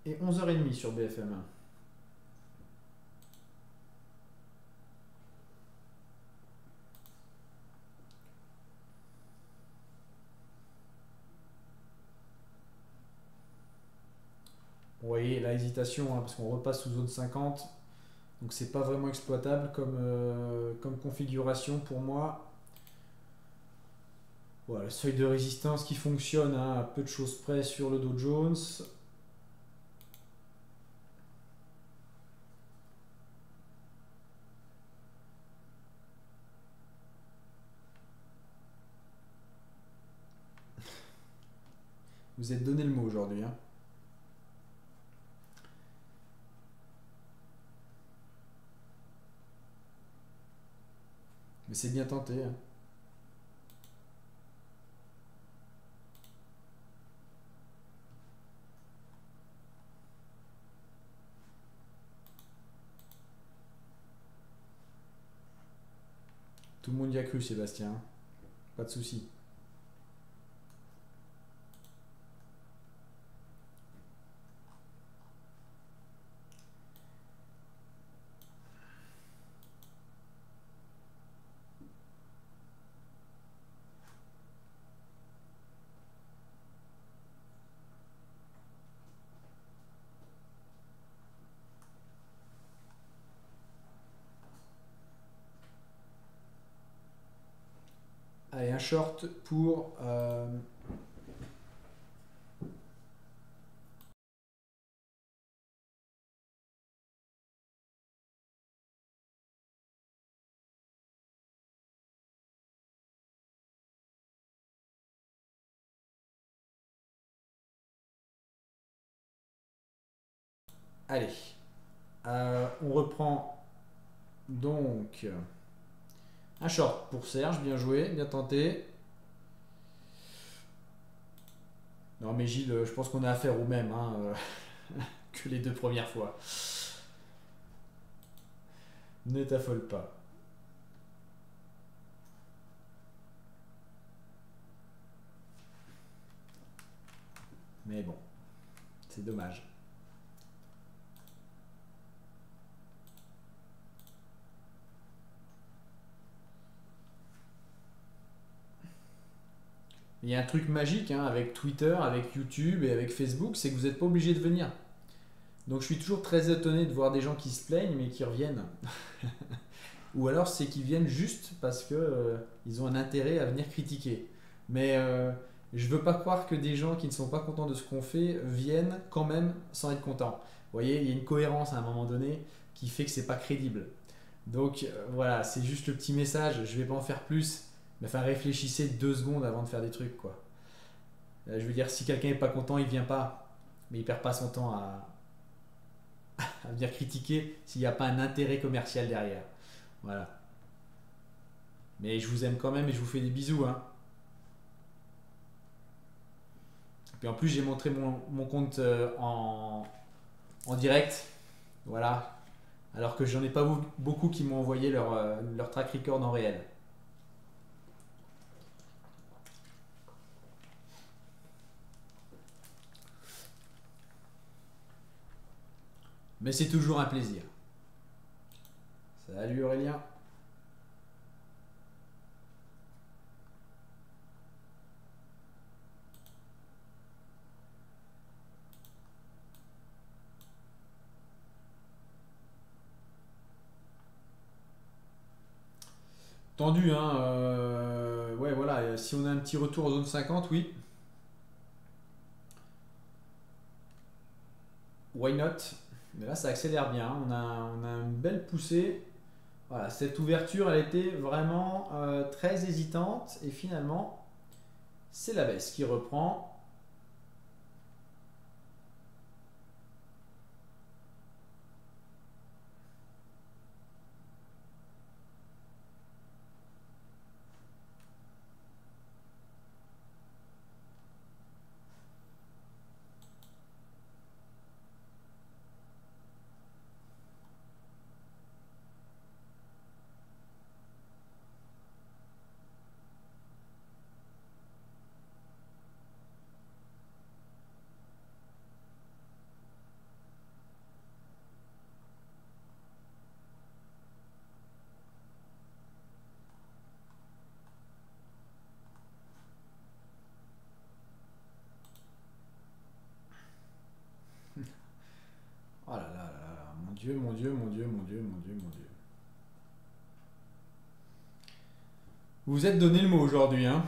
et onze heures trente sur B F M. Vous voyez la hésitation, hein, parce qu'on repasse sous zone cinquante. Donc c'est pas vraiment exploitable comme, euh, comme configuration pour moi. Voilà, le seuil de résistance qui fonctionne, hein, à peu de choses près sur le Dow Jones. Vous êtes donné le mot aujourd'hui, hein. Mais c'est bien tenté. Hein. Tout le monde y a cru, Sébastien. Pas de souci. Allez, un short pour euh, allez, euh, on reprend donc. Un short pour Serge, bien joué, bien tenté. Non mais Gilles, je pense qu'on a affaire au même, hein, euh, que les deux premières fois. Ne t'affole pas. Mais bon, c'est dommage. Il y a un truc magique, hein, avec Twitter, avec YouTube et avec Facebook, c'est que vous n'êtes pas obligé de venir. Donc je suis toujours très étonné de voir des gens qui se plaignent mais qui reviennent. Ou alors c'est qu'ils viennent juste parce qu'ils euh, ont un intérêt à venir critiquer. Mais euh, je ne veux pas croire que des gens qui ne sont pas contents de ce qu'on fait viennent quand même sans être contents. Vous voyez, il y a une cohérence à un moment donné qui fait que ce n'est pas crédible. Donc euh, voilà, c'est juste le petit message, je ne vais pas en faire plus. Mais enfin, réfléchissez deux secondes avant de faire des trucs, quoi. Là, je veux dire, si quelqu'un n'est pas content, il ne vient pas. Mais il ne perd pas son temps à, à venir critiquer s'il n'y a pas un intérêt commercial derrière. Voilà. Mais je vous aime quand même et je vous fais des bisous, hein. Et puis en plus, j'ai montré mon, mon compte en, en direct. Voilà. Alors que j'en ai pas beaucoup qui m'ont envoyé leur, leur track record en réel. Mais c'est toujours un plaisir. Salut Aurélien. Tendu, hein. Euh, ouais, voilà. Si on a un petit retour en zone cinquante, oui. Why not? Mais là, ça accélère bien. On a, on a une belle poussée. Voilà, cette ouverture, elle était vraiment euh, très hésitante. Et finalement, c'est la baisse qui reprend. Dieu, mon Dieu, mon Dieu, mon Dieu, mon Dieu, mon Dieu. Vous vous êtes donné le mot aujourd'hui, hein?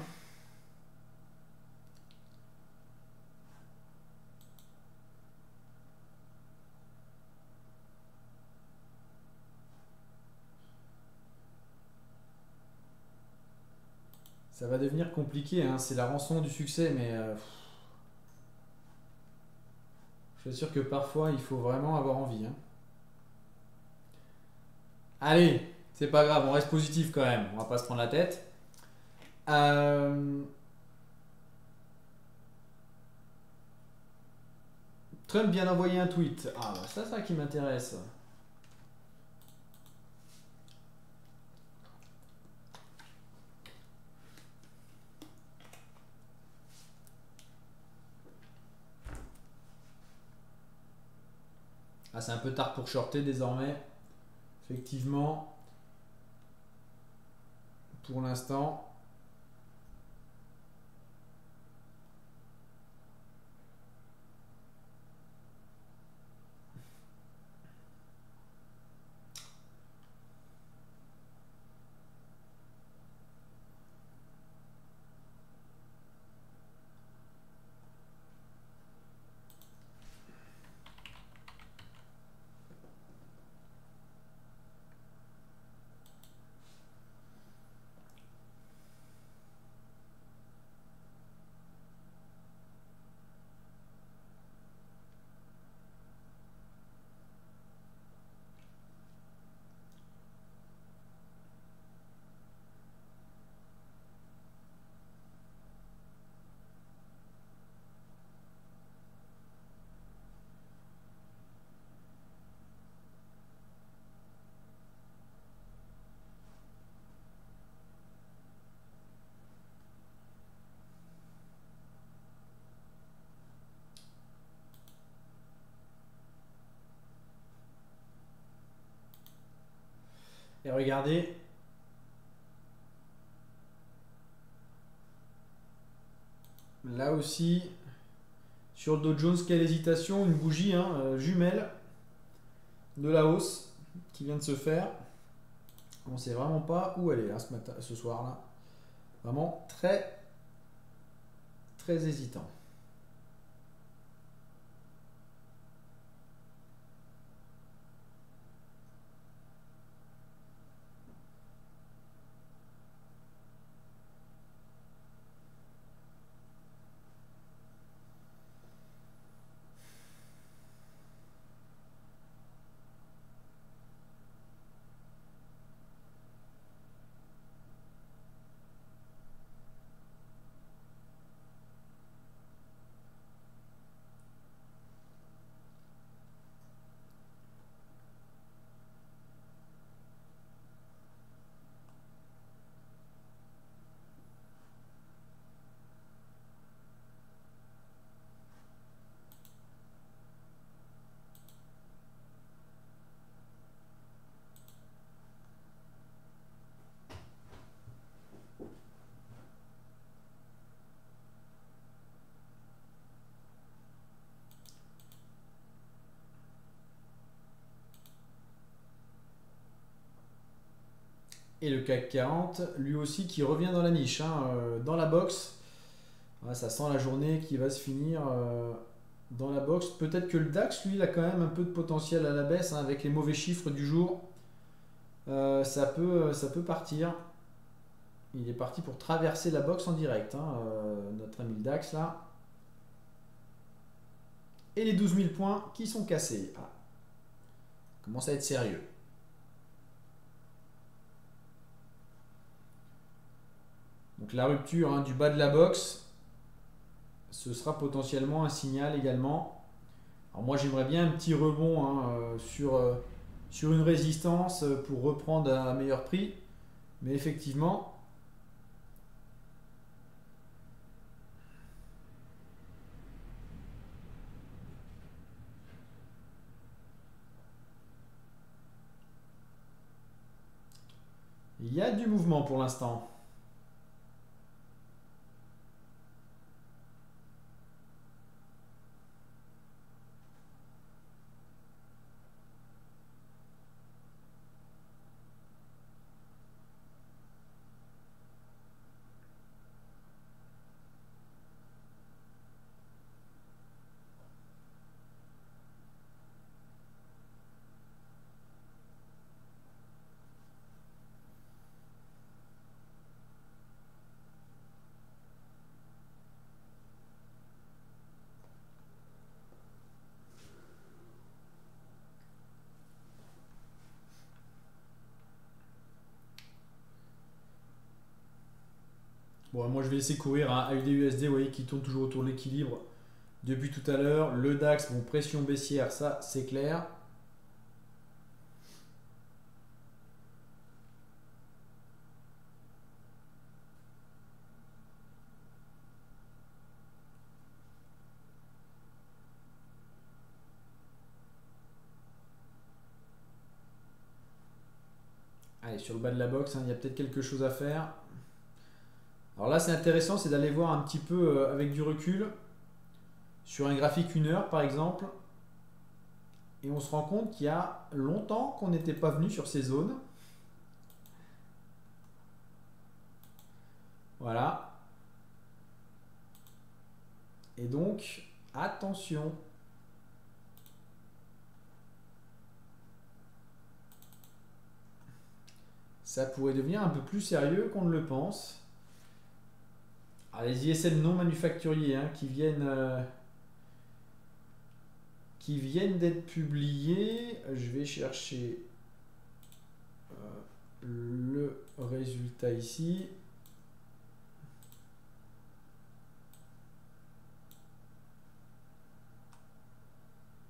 Ça va devenir compliqué, hein. C'est la rançon du succès, mais euh, je suis sûr que parfois il faut vraiment avoir envie. Hein. Allez, c'est pas grave, on reste positif quand même, on va pas se prendre la tête. Euh... Trump vient d'envoyer un tweet. Ah, bah ça, ça qui m'intéresse. Ah, c'est un peu tard pour shorter désormais. Effectivement, pour l'instant, et regardez, là aussi, sur le Dow Jones, quelle hésitation, une bougie hein, jumelle de la hausse qui vient de se faire. On ne sait vraiment pas où elle est là, ce, matin, ce soir là. Vraiment très, très hésitant. Et le CAC quarante, lui aussi, qui revient dans la niche, hein, euh, dans la box. Ouais, ça sent la journée qui va se finir euh, dans la box. Peut-être que le DAX, lui, il a quand même un peu de potentiel à la baisse, hein, avec les mauvais chiffres du jour. Euh, ça peut, ça peut partir. Il est parti pour traverser la box en direct, hein, euh, notre ami le DAX, là. Et les douze mille points qui sont cassés. Ah. Commence à être sérieux. Donc la rupture hein, du bas de la box, ce sera potentiellement un signal également. Alors moi j'aimerais bien un petit rebond hein, euh, sur, euh, sur une résistance pour reprendre à un meilleur prix. Mais effectivement, il y a du mouvement pour l'instant. Bon, moi je vais laisser courir un A U D U S D, vous voyez, qui tourne toujours autour de l'équilibre depuis tout à l'heure. Le DAX, bon, pression baissière, ça c'est clair. Allez, sur le bas de la box, hein, il y a peut-être quelque chose à faire. Alors là, c'est intéressant, c'est d'aller voir un petit peu euh, avec du recul sur un graphique une heure par exemple. Et on se rend compte qu'il y a longtemps qu'on n'était pas venu sur ces zones. Voilà. Et donc, attention. Ça pourrait devenir un peu plus sérieux qu'on ne le pense. Alors les I S M non manufacturiers hein, qui viennent, euh, qui viennent d'être publiés. Je vais chercher euh, le résultat ici.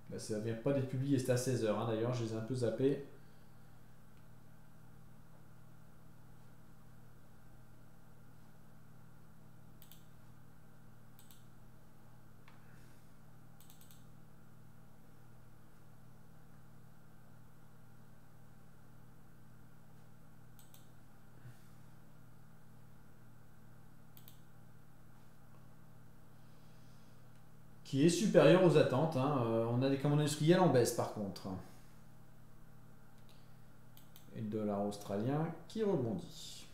Ben, ça ne vient pas d'être publié, c'est à seize heures hein, d'ailleurs, je les ai un peu zappés. Qui est supérieur aux attentes. Hein. Euh, on a des commandes industrielles en baisse par contre. Et le dollar australien qui rebondit.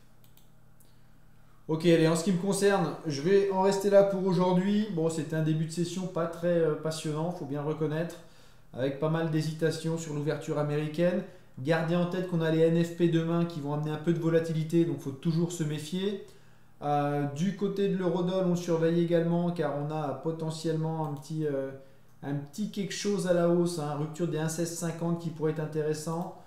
Ok, allez, en ce qui me concerne, je vais en rester là pour aujourd'hui. Bon, c'était un début de session pas très euh, passionnant, faut bien le reconnaître, avec pas mal d'hésitations sur l'ouverture américaine. Gardez en tête qu'on a les N F P demain qui vont amener un peu de volatilité, donc il faut toujours se méfier. Euh, du côté de l'eurodoll, on surveille également car on a potentiellement un petit, euh, un petit quelque chose à la hausse, hein, rupture des un virgule seize cinquante qui pourrait être intéressant.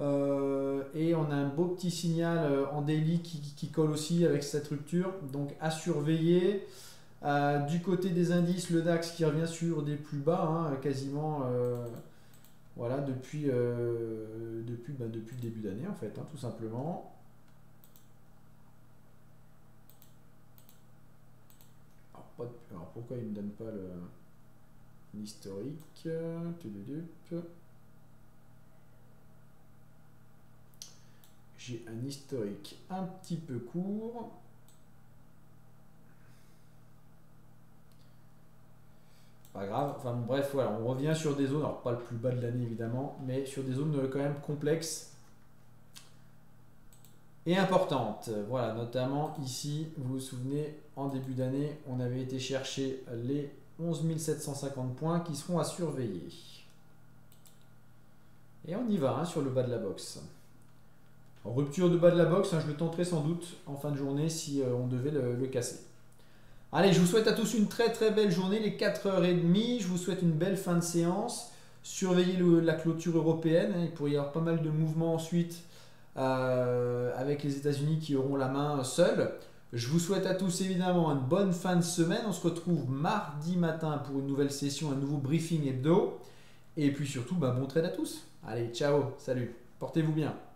Euh, et on a un beau petit signal euh, en daily qui, qui, qui colle aussi avec cette rupture, donc à surveiller. Euh, du côté des indices, le DAX qui revient sur des plus bas, hein, quasiment euh, voilà, depuis, euh, depuis, ben, depuis le début d'année en fait, hein, tout simplement. Alors pourquoi il ne me donne pas l'historique? J'ai un historique un petit peu court. Pas grave, enfin bref, voilà, on revient sur des zones, alors pas le plus bas de l'année évidemment, mais sur des zones quand même complexes et importante. Voilà, notamment ici, vous vous souvenez, en début d'année, on avait été chercher les onze mille sept cent cinquante points qui seront à surveiller. Et on y va hein, sur le bas de la box. En rupture de bas de la box, hein, je le tenterai sans doute en fin de journée si euh, on devait le, le casser. Allez, je vous souhaite à tous une très très belle journée, les quatre heures trente. Je vous souhaite une belle fin de séance. Surveillez le, la clôture européenne. Hein, il pourrait y avoir pas mal de mouvements ensuite. Euh, avec les États-Unis qui auront la main seuls. Je vous souhaite à tous évidemment une bonne fin de semaine. On se retrouve mardi matin pour une nouvelle session, un nouveau briefing hebdo. Et puis surtout, bah, bon trade à tous. Allez, ciao, salut, portez-vous bien.